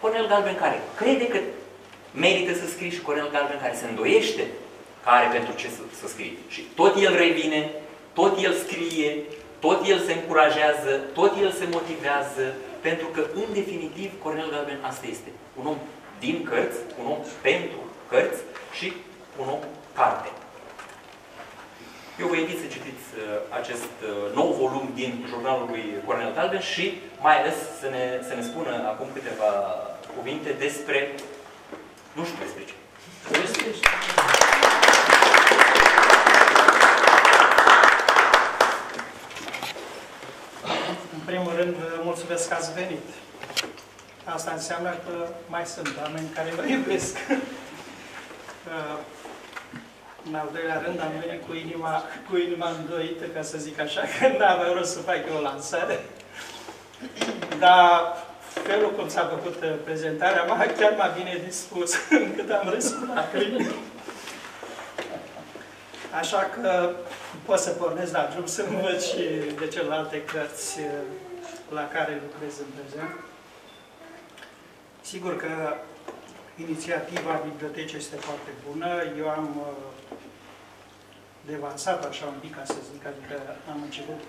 Cornel Galben care crede că merită să scrie și Cornel Galben care se îndoiește că are pentru ce să scrie. Și tot el revine, tot el scrie, tot el se încurajează, tot el se motivează, pentru că, în definitiv, Cornel Galben asta este. Un om din cărți, un om pentru cărți și un om carte. Eu vă invit să citiți acest nou volum din jurnalul lui Cornel Galben și mai ales să ne spună acum câteva cuvinte despre... Nu știu despre ce. În primul rând, mulțumesc că ați venit. Asta înseamnă că mai sunt oameni care vă iubesc. În al doilea rând, am venit cu inima îndoită, ca să zic așa, că n-avea rost să fac eu o lansare. Dar felul cum s-a făcut prezentarea, chiar m-a bine dispus, încât am râs cu lacrimi. Așa că pot să pornesc la drum să învăț și de celelalte cărți la care lucrez în prezent. Sigur că inițiativa bibliotecii este foarte bună. Eu am devansat așa un pic, ca să zic, adică am început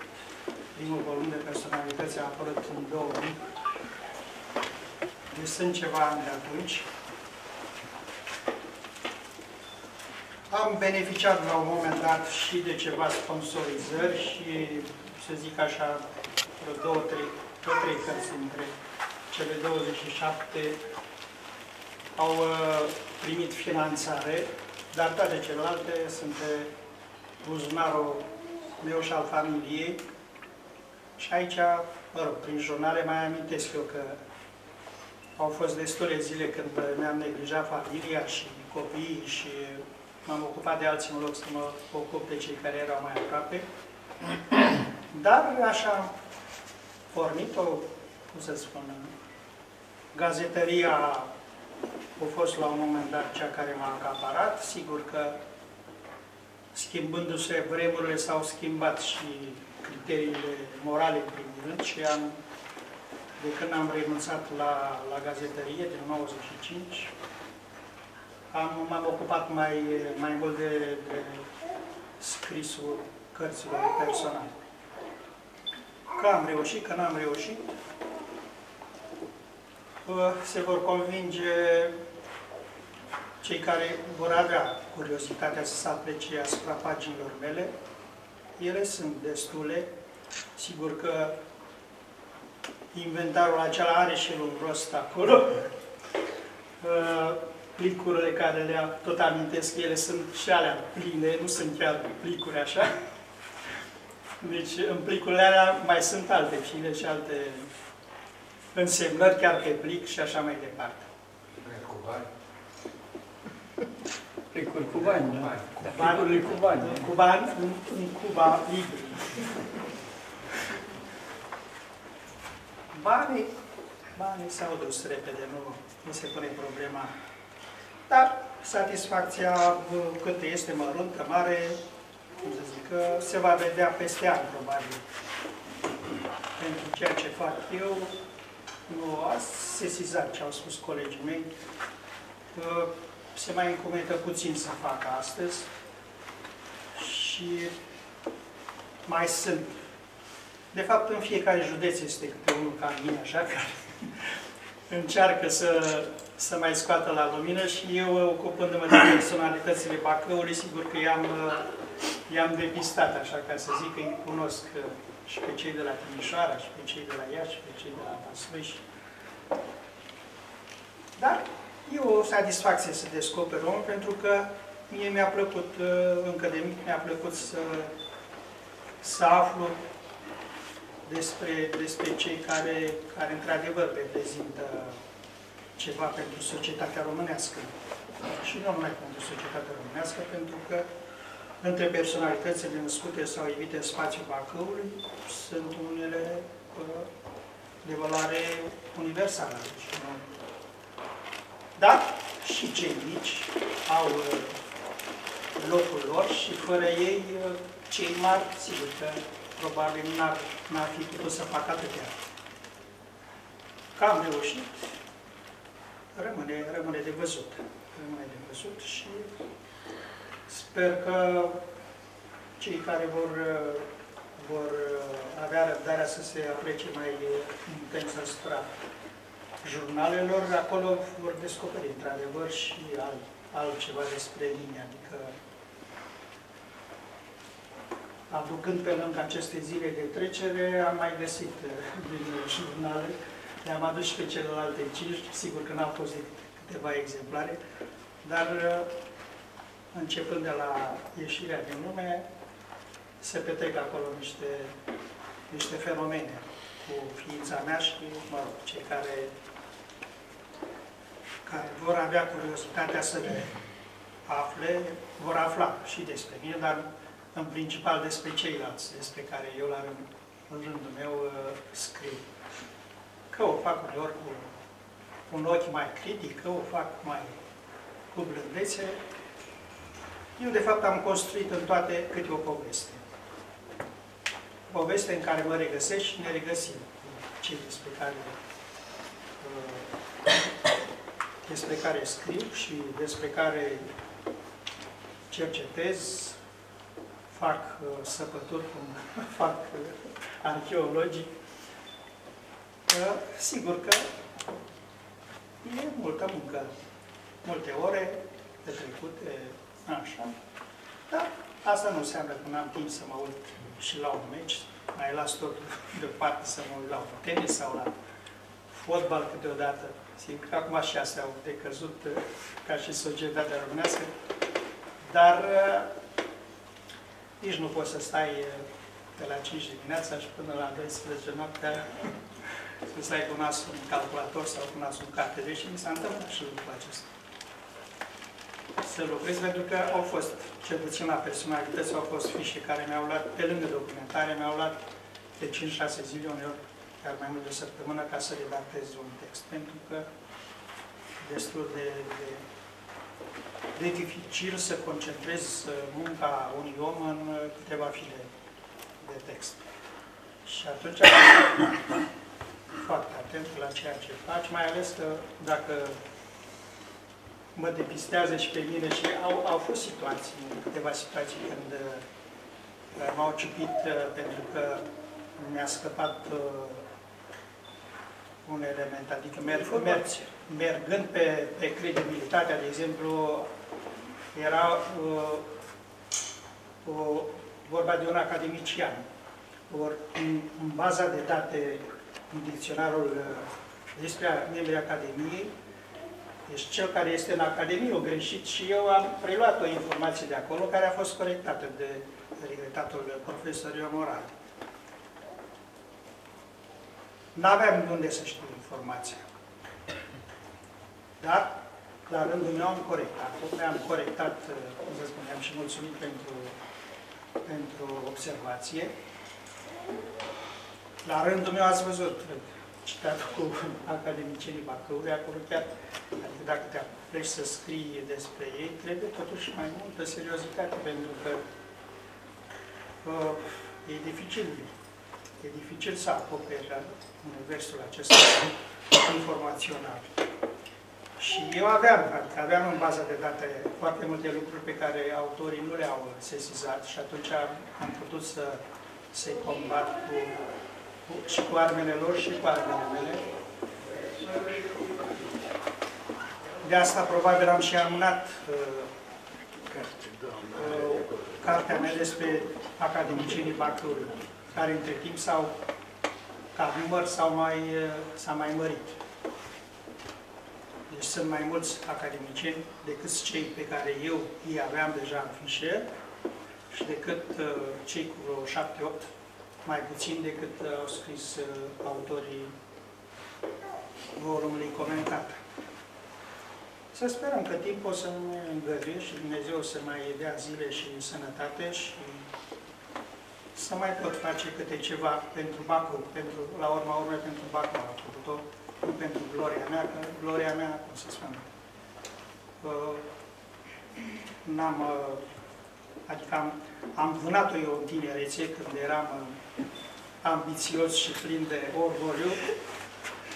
primul volum de personalități, a apărut în 2000. Deci sunt ceva ani de atunci. Am beneficiat la un moment dat și de ceva sponsorizări și, să zic așa, două-trei cărți dintre cele 27 au primit finanțare, dar toate celelalte sunt de buzunarul meu și al familiei. Și aici, mă rog, prin jurnale mai amintesc eu că au fost destule zile când mi-am neglijat familia și copiii și m-am ocupat de alții în loc să mă ocup de cei care erau mai aproape. Dar așa am pornit-o, cum să spun, gazetăria a fost la un moment dat cea care m-a acaparat. Sigur că, schimbându-se vremurile, s-au schimbat și criteriile morale, în primul rând, și de când am renunțat la gazetărie, din 95, m-am ocupat mai mult de scrisul cărților personale. Că am reușit, că n-am reușit, se vor convinge cei care vor avea curiozitatea să se aplece asupra paginilor mele. Ele sunt destule. Sigur că inventarul acela are și el un rost acolo. Plicurile care le tot amintesc, ele sunt și alea pline, nu sunt chiar plicuri așa. Deci, în pliculearea mai sunt alte fire și alte însemnări, chiar pe plic și așa mai departe. Cu bani. Plicuri cu bani, da? Plicuri cu bani. Cu bani, în Cuba, liber. Banii s-au dus repede, nu se pune problema. Dar satisfacția cât este măruntă, mare, cum să zic, că se va vedea peste an, probabil. Pentru ceea ce fac eu, nu a sesizat ce au spus colegii mei, că se mai încumetă puțin să facă astăzi și mai sunt. De fapt, în fiecare județ este câte unul ca mine, așa, care încearcă să mai scoată la lumină și eu, ocupându-mă de personalitățile Bacăului, sigur că i-am depistat, așa, ca să zic, că îi cunosc și pe cei de la Timișoara, și pe cei de la Iași, și pe cei de la Vaslui. Dar e o satisfacție să descoper om, pentru că mie mi-a plăcut, încă de mic, mi-a plăcut să aflu despre cei care într-adevăr reprezintă ceva pentru societatea românească. Și nu numai pentru societatea românească, pentru că între personalitățile născute sau evite în spațiul Bacăului sunt unele de valoare universală. Dar și cei mici au locul lor și fără ei, cei mari, sigur că probabil n-ar fi putut să facă atâtea. Că am reușit, rămâne de văzut. Rămâne de văzut și sper că cei care vor avea răbdarea să se aprecie mai intens asupra jurnalelor, acolo vor descoperi într-adevăr și altceva despre linie. Adică, aducând pe lângă aceste zile de trecere, am mai găsit din jurnale, le-am adus și pe celelalte 5, sigur că n-au fost câteva exemplare, dar începând de la ieșirea din lume, se petrec acolo niște fenomene cu ființa mea și, mă rog, cei care vor avea curiozitatea să le afle, vor afla și despre mine, dar în principal despre ceilalți, despre care eu, în rândul meu, scriu. Că o fac uneori cu un ochi mai critic, că o fac mai cu blândețe. Eu, de fapt, am construit în toate câte o poveste. Poveste în care mă regăsesc și ne regăsim cei despre care scriu și despre care cercetez, fac săpături, cum fac arheologii. Sigur că e multă muncă, multe ore petrecute, așa, dar asta nu înseamnă că n-am timp să mă uit și la un meci, mai las totul deoparte să mă uit la un tenis sau la fotbal câteodată. Sigur că acum și astea au decăzut ca și societatea românească, dar nici nu poți să stai de la 5 dimineața și până la 12 noaptea să stai cu nasul în calculator sau cu nasul în carte. Deci mi s-a întâmplat și lucrul acesta. Să lucrez, pentru că au fost, cel puțin la personalități, au fost fișe care mi-au luat, pe lângă documentare, mi-au luat de 5-6 zile, uneori, chiar mai mult de o săptămână, ca să redactez un text. Pentru că destul de dificil să concentrez munca unui om în câteva file de text. Și atunci foarte atent la ceea ce faci, mai ales că dacă mă depistează și pe mine și au fost situații, câteva situații când m-au ciupit pentru că mi-a scăpat un element, adică mergând pe credibilitatea, de exemplu, era vorba de un academician. Or, în baza de date, în dicționarul despre membrii Academiei, deci cel care este în Academie o greșit și eu am preluat o informație de acolo care a fost corectată de regretatul profesor Ion Moran. N-aveam de unde să știu informația. Dar, la rândul meu, am corectat. Am corectat, cum să spuneam, și mulțumit pentru observație. La rândul meu ați văzut, citat cu academicienii Bacăului, a corectat. Adică dacă te apuci să scrii despre ei, trebuie totuși mai multă seriozitate, pentru că e dificil să acoperi universul acesta informațional. Și eu aveam în baza de date foarte multe lucruri pe care autorii nu le-au sesizat și atunci am putut să-i combat și cu armele lor și cu armele mele. De asta probabil am și amânat cartea mea despre academicienii Bacăului, care între timp ca număr s-a mai mărit. Deci sunt mai mulți academicieni decât cei pe care eu îi aveam deja în fișier și decât cei cu vreo 7-8, mai puțin decât au scris autorii volumului comentat. Să sperăm că timpul o să ne îngăduie și Dumnezeu o să mai dea zile și sănătate și să mai pot face câte ceva pentru Bacău, la urma urmei pentru Bacău am făcut-o, nu pentru gloria mea, că gloria mea, cum să spun, adică am vânat-o eu în tinerețe, când eram ambițios și plin de orgoliu.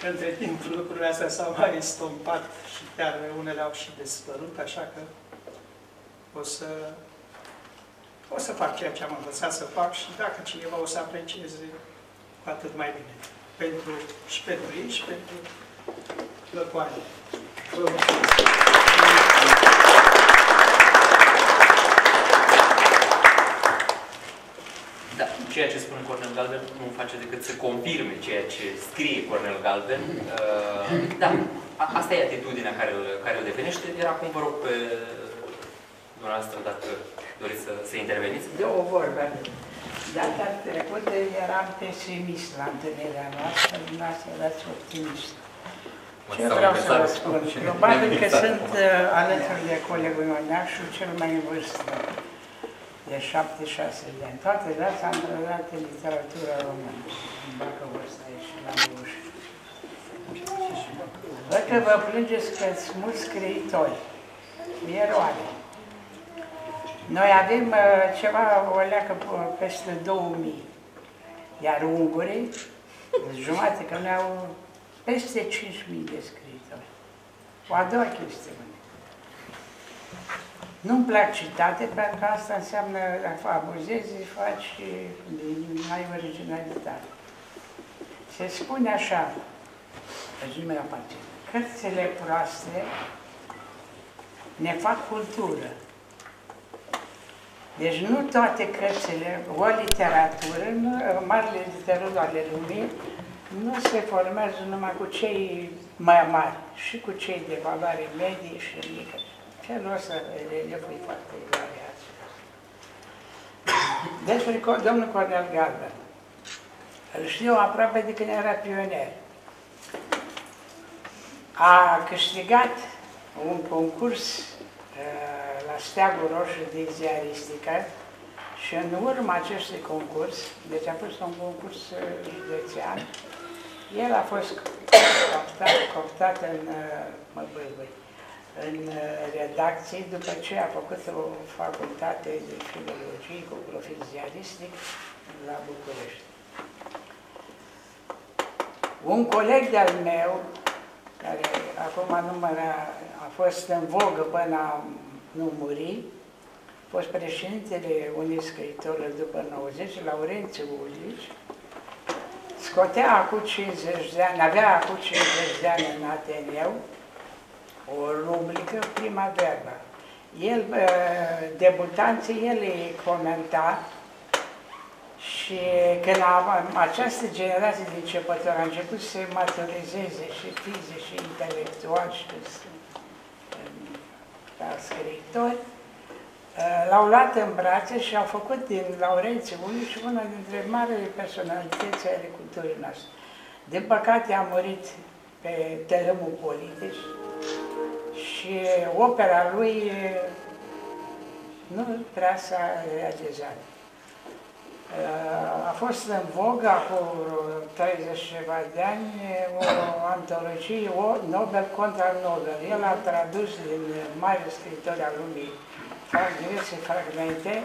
Între timp, lucrurile astea s-au mai estompat și chiar unele au și dispărut, așa că o să fac ceea ce am învățat să fac și dacă cineva o să aprecieze, cu atât mai bine. Și pentru ei și pentru lăcoane. Vă mulțumesc! Da, ceea ce spune Cornel Galben nu face decât să confirme ceea ce scrie Cornel Galben. Da, asta e atitudinea care îl definește. Iar acum vă rog pe dumneavoastră, dacă doriți să interveniți. Două vorbe. Data trecută eram pesimist la întâlnirea noastră, dumneavoastră erați optimist. Ce vreau să vă spun? Probabil că sunt alături de colegul Ioan Neacșu cel mai în vârstă, de 76 de ani. Toată viața am trădat în literatura română, în Bacău ăsta e și la Buș. Văd că vă plângeți că sunt mulți scriitori, eroare. Noi avem ceva, o leacă peste 2000, iar ungurii, jumate, că noi au peste 5000 de scriitori. O a doua chestiune. Nu-mi plac citate, pentru că asta înseamnă, dacă abuzezi, faci mai originalitate. Se spune așa, cărțile proaste ne fac cultură. Deci nu toate cărțile, o literatură, marile literuri ale lumii, nu se formează numai cu cei mai mari, și cu cei de valoare medie și mică. Felul ăsta, elevul e foarte variat. Deci, domnul Cornel Galben, îl știu aproape de când era pionier. A câștigat un concurs la Steagul Roșu de ziaristică și în urma acestui concurs, deci a fost un concurs județean, el a fost cooptat în în redacții, după ce a făcut o facultate de filologie cu profil ziaristic la București. Un coleg de-al meu, care acum a fost în vogă până a nu muri, a fost președintele unui scriitor după 90, Laurențiu Ulici, scotea acum 50 de ani, avea acum 50 de ani în Ateneu, o rubrică, Prima Verbă. El, debutanții, el îi comenta și când această generație de începători a început să se maturizeze și fizic și intelectual și ca scriitori, L-au luat în brațe și au făcut din Laurențiu unul și una dintre marele personalități ale culturii noastre. Din păcate a murit pe tărâmul politic și opera lui nu prea s-a realizat. A fost în vogă acum 30 ceva de ani o antologie, o Nobel contra Nobel. El a tradus din mari scriitori al lumii diverse fragmente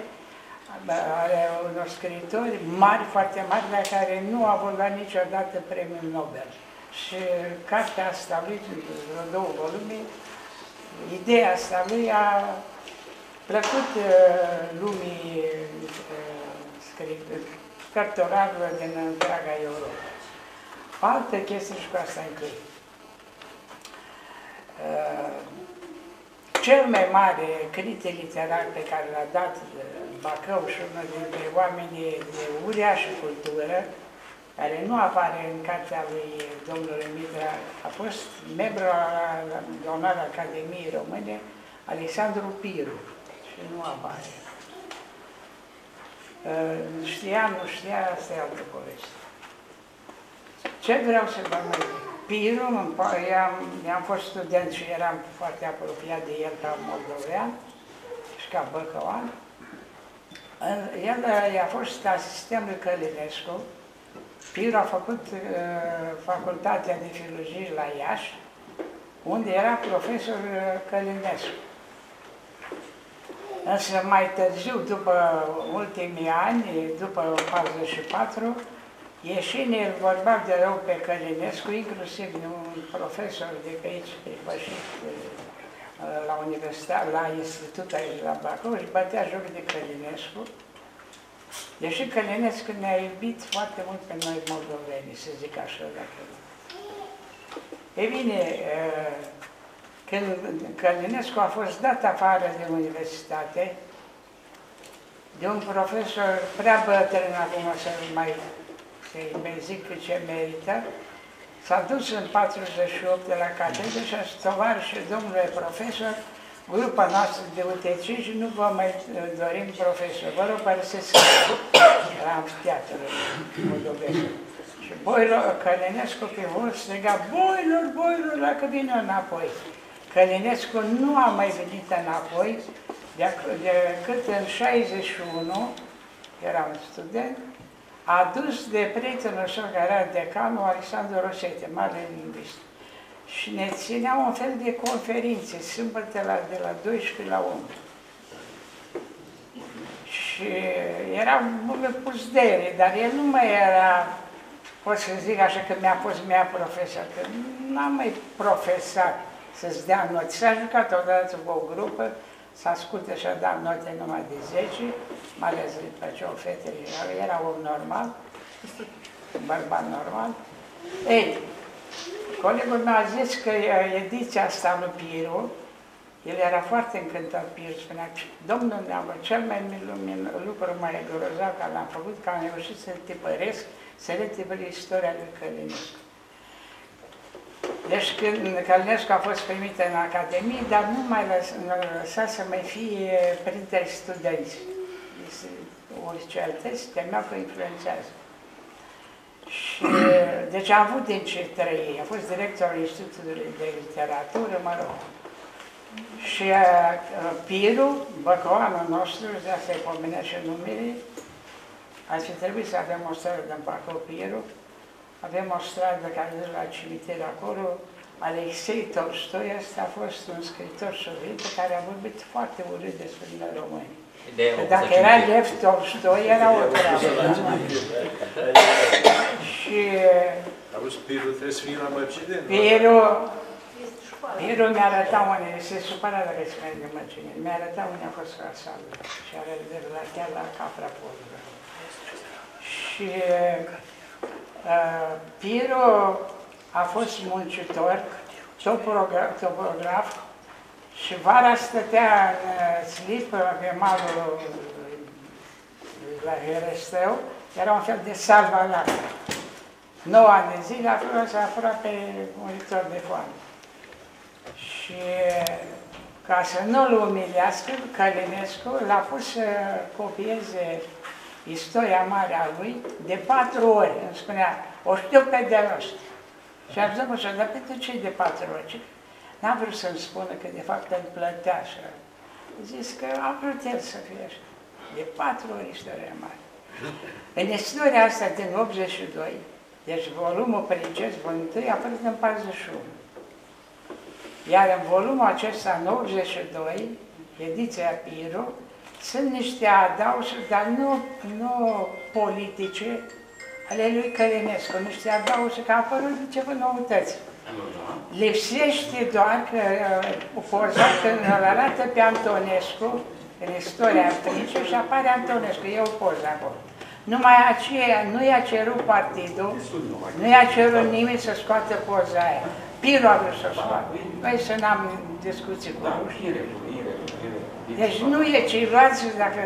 ale unor scriitori mari, foarte mari, dar care nu au avut niciodată premiul Nobel. Și cartea asta lui, vreo două volume, ideea asta lui a plăcut lumii cărturarilor din întreaga Europa. O altă chestie și cu asta închei. Cel mai mare critic literar pe care l-a dat Bacău și unul dintre oamenii de uriașă cultură, care nu apare în cartea lui domnului Mitra, a fost membru la onoarea Academiei Române, Alexandru Piru, și nu apare. Știa, nu știa, asta e altă poveste. Ce vreau să vă mai zic? Piru, am fost student și eram foarte apropiat de el ca moldovean și ca băcăuan. El a fost asistent lui Călinescu. Piru a făcut facultatea de filologie la Iași, unde era profesor Călinescu. Însă mai târziu, după ultimii ani, după 44, ieșinii vorbeau de rău pe Călinescu, inclusiv un profesor de pe aici, pripășit la universitate, la institut aici la Bacău, își bătea joc de Călinescu. Deși Călinescu ne-a iubit foarte mult pe noi moldovenii, să zic așa, dacă nu. E bine, când Călinescu a fost dat afară de universitate, de un profesor prea bătrân acum să-l mai zic pe ce merită, s-a dus în 48 de la catedră și a zis: tovarășe, domnule profesor, grupa noastră de UTC și nu vă mai dorim profesor, vă rog părăsesc la amfiteatrul Moldovescu. Și Călinescu pe vor striga: boilor, boilor, dacă vine înapoi. Călinescu nu a mai venit înapoi decât în 61, eram student, a dus de prietenul său care era decanul, Alexandru Rosete, mare lingvist. Și ne țineau un fel de conferințe, sâmbătă de la 12 la 1. Și erau multe puzdere, dar el nu mai era, pot să zic așa, că mi-a pus mea profesor, că n-am mai profesat să-ți dea note. S-a jucat odată cu o grupă, să asculte și-a dat note numai de 10, mai ales după ce o fete era om normal, bărbat normal. Ei, colegul meu a zis că ediția asta lui Piru, el era foarte încântat, Piru spunea: domnul Neamă, cel mai lucru mai grozav care l-am făcut, că am reușit să tipăresc, să le tipăresc istoria lui Călinescu. Deci când Călinescu a fost primit în Academie, dar nu mai lăsa să mai fie printre studenți. Oricealtăți temeau că influențează. Și, deci a avut din ce trăi. A fost directorul Institutului de Literatură, mă rog. Și Piru, băcăuanul nostru, de asta îi pomenea și numele, ar fi trebuit să avem o stradă în Bacău, Piru. Avem o stradă care duce la cimitir acolo. Alexei Tolstoi, ăsta a fost un scriitor sovietic care a vorbit foarte urât despre noi români. Că dacă era Lev Tolstoi, era o treabă. Și Piru trebuie să fie la mărcine. Piru mi-a arătat unde, se supăra dacă se merge mărcine, mi-a arătat unde a fost casală și a rezervat chiar la Capra Polului. Și Piru a fost muncitor, topograf, și vara stătea în slip pe malul la Herăstrău, era un fel de salvalac. 9 ani de zile acolo s-a aproape muritor de foame. Și ca să nu-l umilească, Călinescu l-a pus să copieze istoria mare a lui de 4 ori. Îmi spunea, o știu pe de rost. Și am zis, mă, dar pentru ce de 4 ori? N-am vrut să-mi spună că de fapt îmi plătea și zis că am vrut el să fie așa. De 4 ori istoria mare. În istoria asta din 82, deci volumul princes, volumul 1, a apărut în 41. Iar în volumul acesta, în 82, ediția Piru, sunt niște adausuri, dar nu politice, ale lui Călinescu, niște adausuri, că a apărut ceva noutăți. Lipsește doar că Forzat îl arată pe Antonescu, în istoria Prinței, și apare Antonescu, e o poză acolo. Numai aceea, nu i-a cerut partidul, nu i-a cerut nimeni să scoată poza aia. Piru a vrut să o scoată. Noi să n-am discuții cu rușii. Deci nu e ceilalți dacă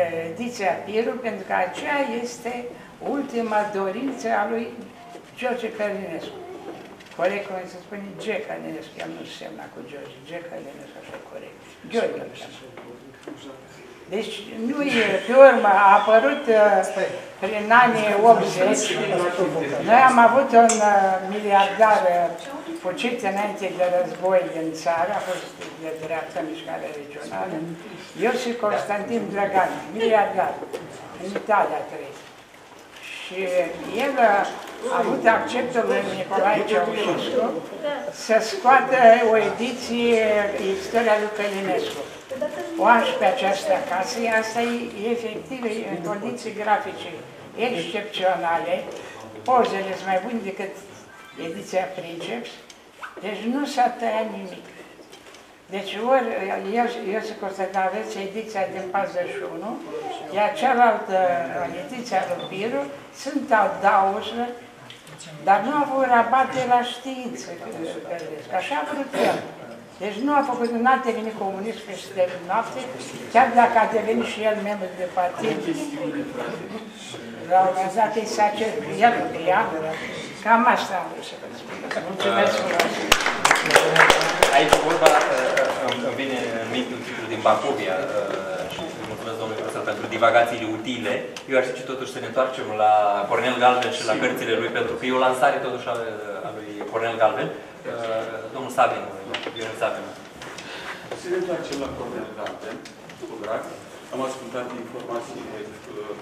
e ediția Piru, pentru că aceea este ultima dorință a lui George Cărnescu. Corect, cum se spune, G. Călinescu, el nu semna cu George, G. Călinescu, așa corect. Gheorghe Izbășescu. Deci nu e, pe urmă, a apărut prin anii 80, noi am avut un miliardar fugit înainte de război din țară, a fost de dreapta mișcare regională, Iosif Constantin Drăgan, miliardar, în Italia trăit. Și el a avut acceptul lui Nicolae Ceaușescu să scoată o ediție istoria lui Călinescu. O aș pe această casă, asta e efectiv în condiții grafice excepționale, pozele sunt mai bune decât ediția Princeps, deci nu s-a tăiat nimic. Deci ori, eu să constatez ediția din 41, iar cealaltă ediția lui Piru, sunt adausuri, dar nu a avut rabat de la știință, așa a vrut el. Deci nu a făcut, n-a devenit comunist peste noapte, chiar dacă a devenit și el membru de partid. La un moment dat îi s-a cerut el de ea, cam asta am vrut să vă spun. Mulțumesc frumos! Aici vorba îmi vine în minte un titlu din Bacovia și îți mulțumesc domnului profesor pentru divagațiile utile. Eu aș zice totuși să ne întoarcem la Cornel Galben și la cărțile lui, pentru că e o lansare totuși a lui Cornel Galben. Domnul Sabin, Ionel Sabin. Să ne întoarcem la Cornel Galben, cu drag. Am ascultat informațiile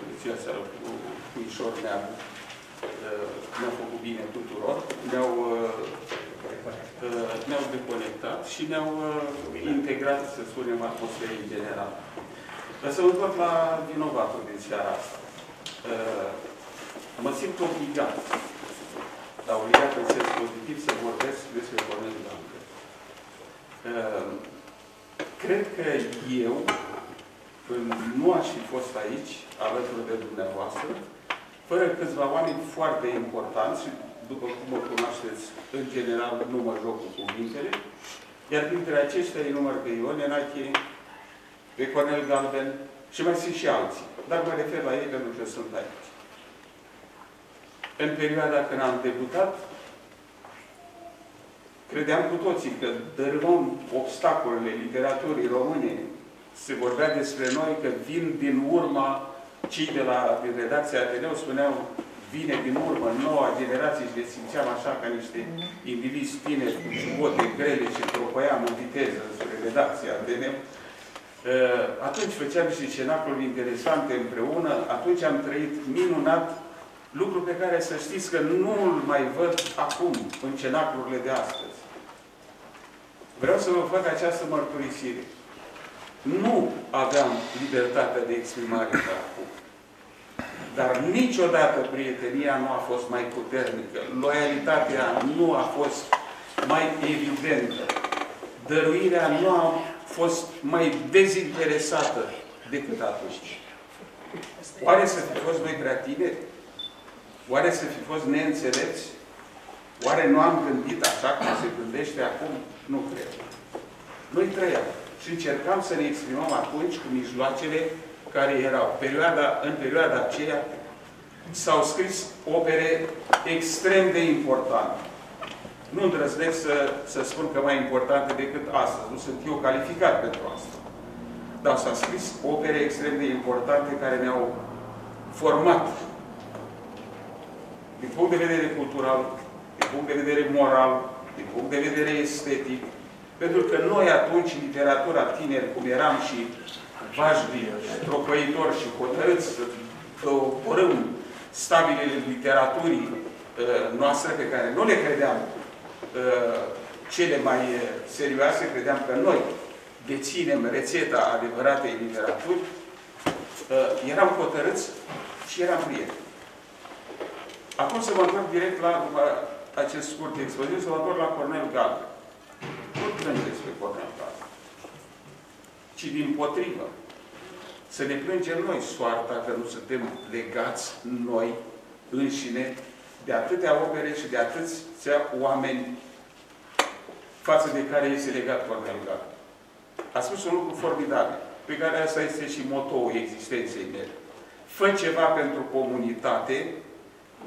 prețioase ale lui Ioan Neacșu. Ne-au făcut bine tuturor. Ne-au deconectat și ne-au integrat, să spunem, atmosferii în general. Dar să întorc la vinovatul din seara asta. Mă simt obligat, dar obligat în sens pozitiv, să vorbesc despre Cornel Galben. Cred că eu, când nu aș fi fost aici, alături de dumneavoastră, fără câțiva oameni foarte importanți, după cum mă cunoașteți, în general, nu mă joc cu cuvintele, iar dintre aceștia îi număr pe Ion Enache, pe Cornel Galben și mai sunt și alții. Dar mă refer la ei pentru că sunt aici. În perioada când am debutat, credeam cu toții că dărâmăm obstacolele literaturii române. Se vorbea despre noi că vin din urma, cei de la redacția Ateneu spuneau vine din urmă, noua generație, și le simțeam așa ca niște indivizi tineri cu bote grele și tropăiam în viteză spre redacția Ateneu. Atunci făceam niște cenacluri interesante împreună, atunci am trăit minunat lucru pe care să știți că nu îl mai văd acum, în cenaclurile de astăzi. Vreau să vă fac această mărturisire. Nu aveam libertatea de exprimare ca acum. Dar niciodată prietenia nu a fost mai puternică. Loialitatea nu a fost mai evidentă. Dăruirea nu a fost mai dezinteresată decât atunci. Oare să fi fost noi prea tineri? Oare să fi fost neînțelepți? Oare nu am gândit așa cum se gândește acum? Nu cred. Noi trăiam și încercam să ne exprimăm atunci cu mijloacele care erau. În perioada aceea s-au scris opere extrem de importante. nu îndrăznesc să spun că mai importante decât astăzi. Nu sunt eu calificat pentru asta. Dar s-au scris opere extrem de importante care ne-au format din punct de vedere cultural, din punct de vedere moral, din punct de vedere estetic. Pentru că noi atunci, în literatura tineri, cum eram și vajdii, tropăitori și hotărâți, orâm stabilele literaturii noastre, pe care nu le credeam cele mai serioase, credeam că noi deținem rețeta adevăratei literaturi, eram hotărâți și eram prieteni. Acum să mă întorc direct la, după acest scurt expoziție, să mă întorc la Cornel Galben. Nu plângeți pe Cornel Galben, ci dimpotrivă. Să ne plângem noi soarta că nu suntem legați noi înșine de atâtea opere și de atâția oameni față de care este legat Cornel Galben. A spus un lucru formidabil, pe care asta este și motoul existenței mele. Fă ceva pentru comunitate,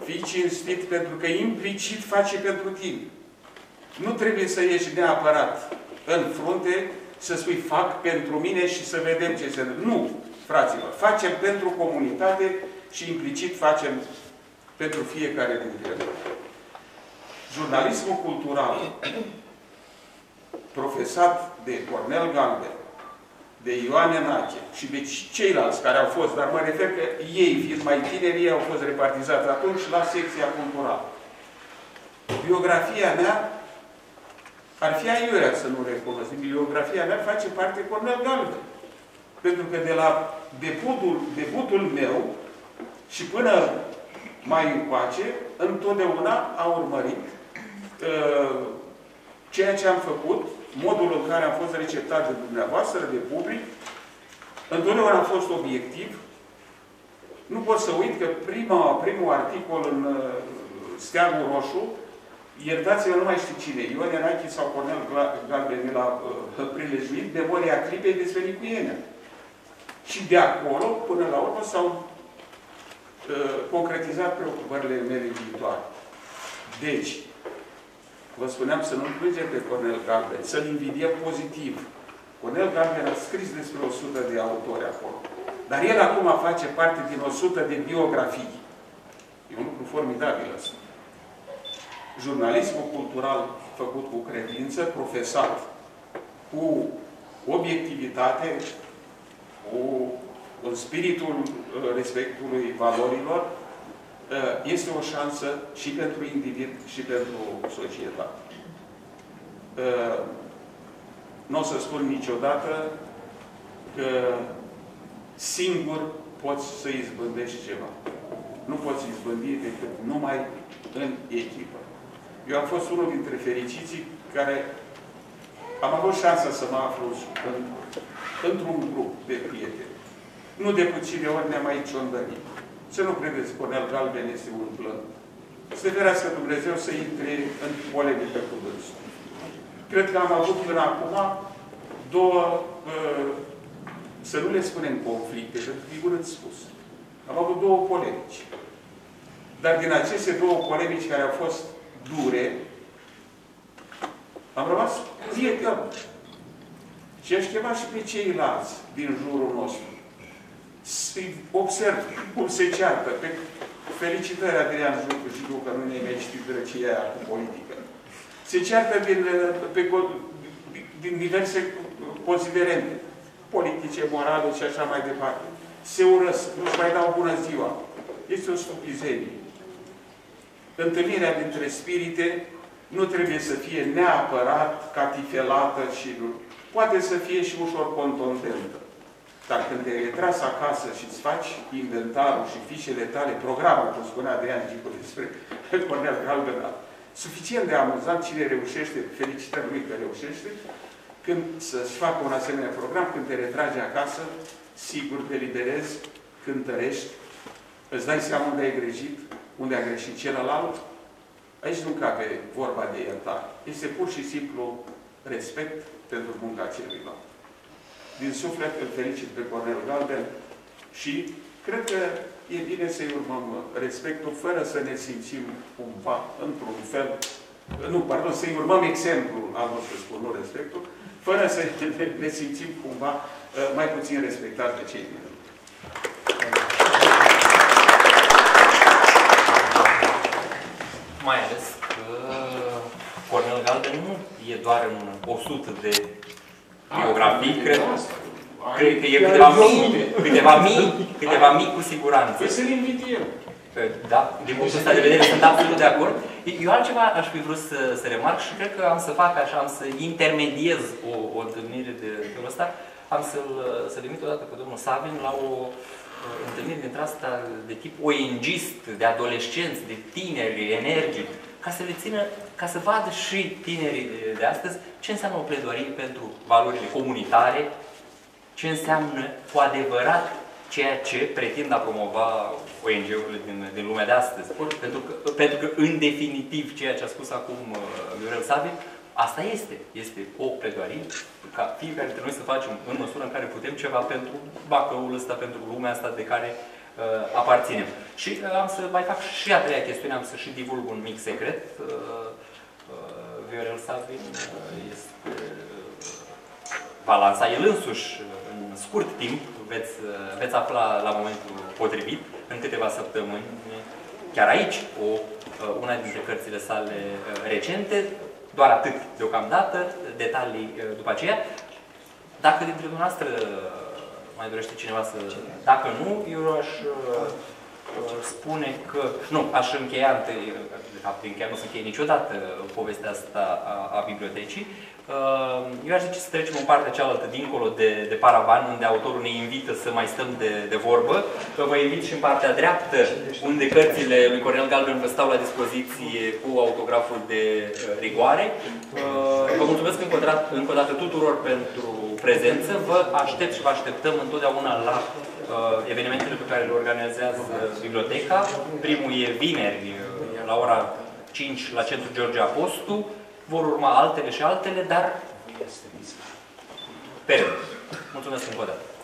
fii cinstit, pentru că implicit faci pentru tine. Nu trebuie să ieși neapărat în frunte, să spui, fac pentru mine și să vedem ce se întâmplă. Nu, fraților, facem pentru comunitate și implicit facem pentru fiecare dintre noi. Jurnalismul cultural profesat de Cornel Galben, de Ioan Enache și de ceilalți care au fost, dar mă refer că ei, fiind mai tineri, ei au fost repartizați atunci la secția culturală. Biografia mea ar fi aiurea să nu recunosc. Biografia mea face parte Cornel Galben. Pentru că de la debutul meu și până mai încoace, întotdeauna a urmărit ceea ce am făcut, modul în care am fost receptat de dumneavoastră, de public, întotdeauna am fost obiectiv. Nu pot să uit că primul articol în Steagul Roșu, iertați-mă, nu mai știu cine, Ion Enache sau Cornel Galben la prilejmit, memoria clipei despre Nicuienea. Și de acolo, până la urmă, s-au concretizat preocupările mele viitoare. Deci, vă spuneam să nu-l plângem pe Cornel Galben, să-l invidiem pozitiv. Cornel Galben a scris despre 100 de autori acolo. Dar el acum face parte din 100 de biografii. E un lucru formidabil ăsta. Jurnalismul cultural făcut cu credință, profesat cu obiectivitate, cu în spiritul respectului valorilor, este o șansă și pentru individ, și pentru societate. Nu o să spun niciodată că singur poți să izbândești ceva. Nu poți izbândi decât numai în echipă. Eu am fost unul dintre fericiții care am avut șansa să mă aflu într-un grup de prieteni. Nu de puține ori ne-am mai ciondănit. Să nu credeți, Cornel Galben este un plân. Să ferească Dumnezeu să intre în polemică cu dânsul. Cred că am avut până acum două, să nu le spunem conflicte, pentru că e urât spus. Am avut două polemici. Dar din aceste două polemici care au fost dure, am rămas prieteni. Și aș chema și pe ceilalți din jurul nostru. Observ cum se ceartă. Pe felicitări, Adrian Jucu, că nu ne mai știu drăcia cu politică. Se ceartă din diverse considerente. Politice, morale și așa mai departe. Se urăsc. Nu-și mai dau bună ziua. Este o stupizenie. Întâlnirea dintre spirite nu trebuie să fie neapărat catifelată și nu. Poate să fie și ușor contondentă. Dar când te-ai retras acasă și îți faci inventarul și fișele tale, programul, cum spunea Adrian Gicu despre Cornel Galben, suficient de amuzant cine reușește, felicitări lui că reușește, când să-și facă un asemenea program, când te retragi acasă, sigur te liberezi, cântărești, îți dai seama unde ai greșit, unde a greșit celălalt. Aici nu cape vorba de iertare. Este pur și simplu respect pentru munca celuilalt. Din suflet îl felicit pe Cornel Galben și cred că e bine să-i urmăm respectul fără să ne simțim cumva, într-un fel, nu, pardon, să-i urmăm exemplul al nostru, spun, nu respectul, fără să ne simțim cumva mai puțin respectat de cei din urmă. Mai ales că Cornel Galben nu e doar în 100 de biografii, cred că e câteva mii cu siguranță. Păi să-l invit eu. Da, din punctul ăsta de vedere sunt absolut de acord. Eu altceva aș fi vrut să remarc și cred că am să fac așa, am să intermediez o întâlnire de felul ăsta. Am să-l invit odată pe domnul Sabin la o întâlnire dintre asta de tip ONG-ist, de adolescenți, de tineri, energii, ca să le țină, ca să vadă și tinerii de astăzi ce înseamnă o pledoarie pentru valorile comunitare, ce înseamnă cu adevărat ceea ce pretind a promova ONG-urile din lumea de astăzi. Pentru că, în definitiv, ceea ce a spus acum Ionel Sabin, asta este o pledoarie ca fiecare dintre noi să facem în măsura în care putem ceva pentru Bacăul ăsta, pentru lumea asta de care aparținem. Și am să mai fac și a treia chestiune, am să și divulg un mic secret. Ionel Sabin va lansa el însuși în scurt timp, veți afla la momentul potrivit, în câteva săptămâni, chiar aici, una dintre cărțile sale recente. Doar atât deocamdată, detalii după aceea. Dacă dintre dumneavoastră mai dorește cineva să... Dacă nu, eu aș spune că... Nu, aș încheia întâi, de fapt, chiar nu se încheie niciodată povestea asta a bibliotecii. Eu aș zice să trecem în partea cealaltă, dincolo de paravan, unde autorul ne invită să mai stăm de vorbă. Vă invit și în partea dreaptă, unde cărțile lui Cornel Galben vă stau la dispoziție cu autograful de rigoare. Vă mulțumesc încă o dată tuturor pentru prezență. Vă aștept și vă așteptăm întotdeauna la evenimentele pe care le organizează biblioteca. Primul e vineri, la ora 5, la Centrul George Apostu. Vor urma altele și altele, dar... Pe rând. Mulțumesc încă o dată.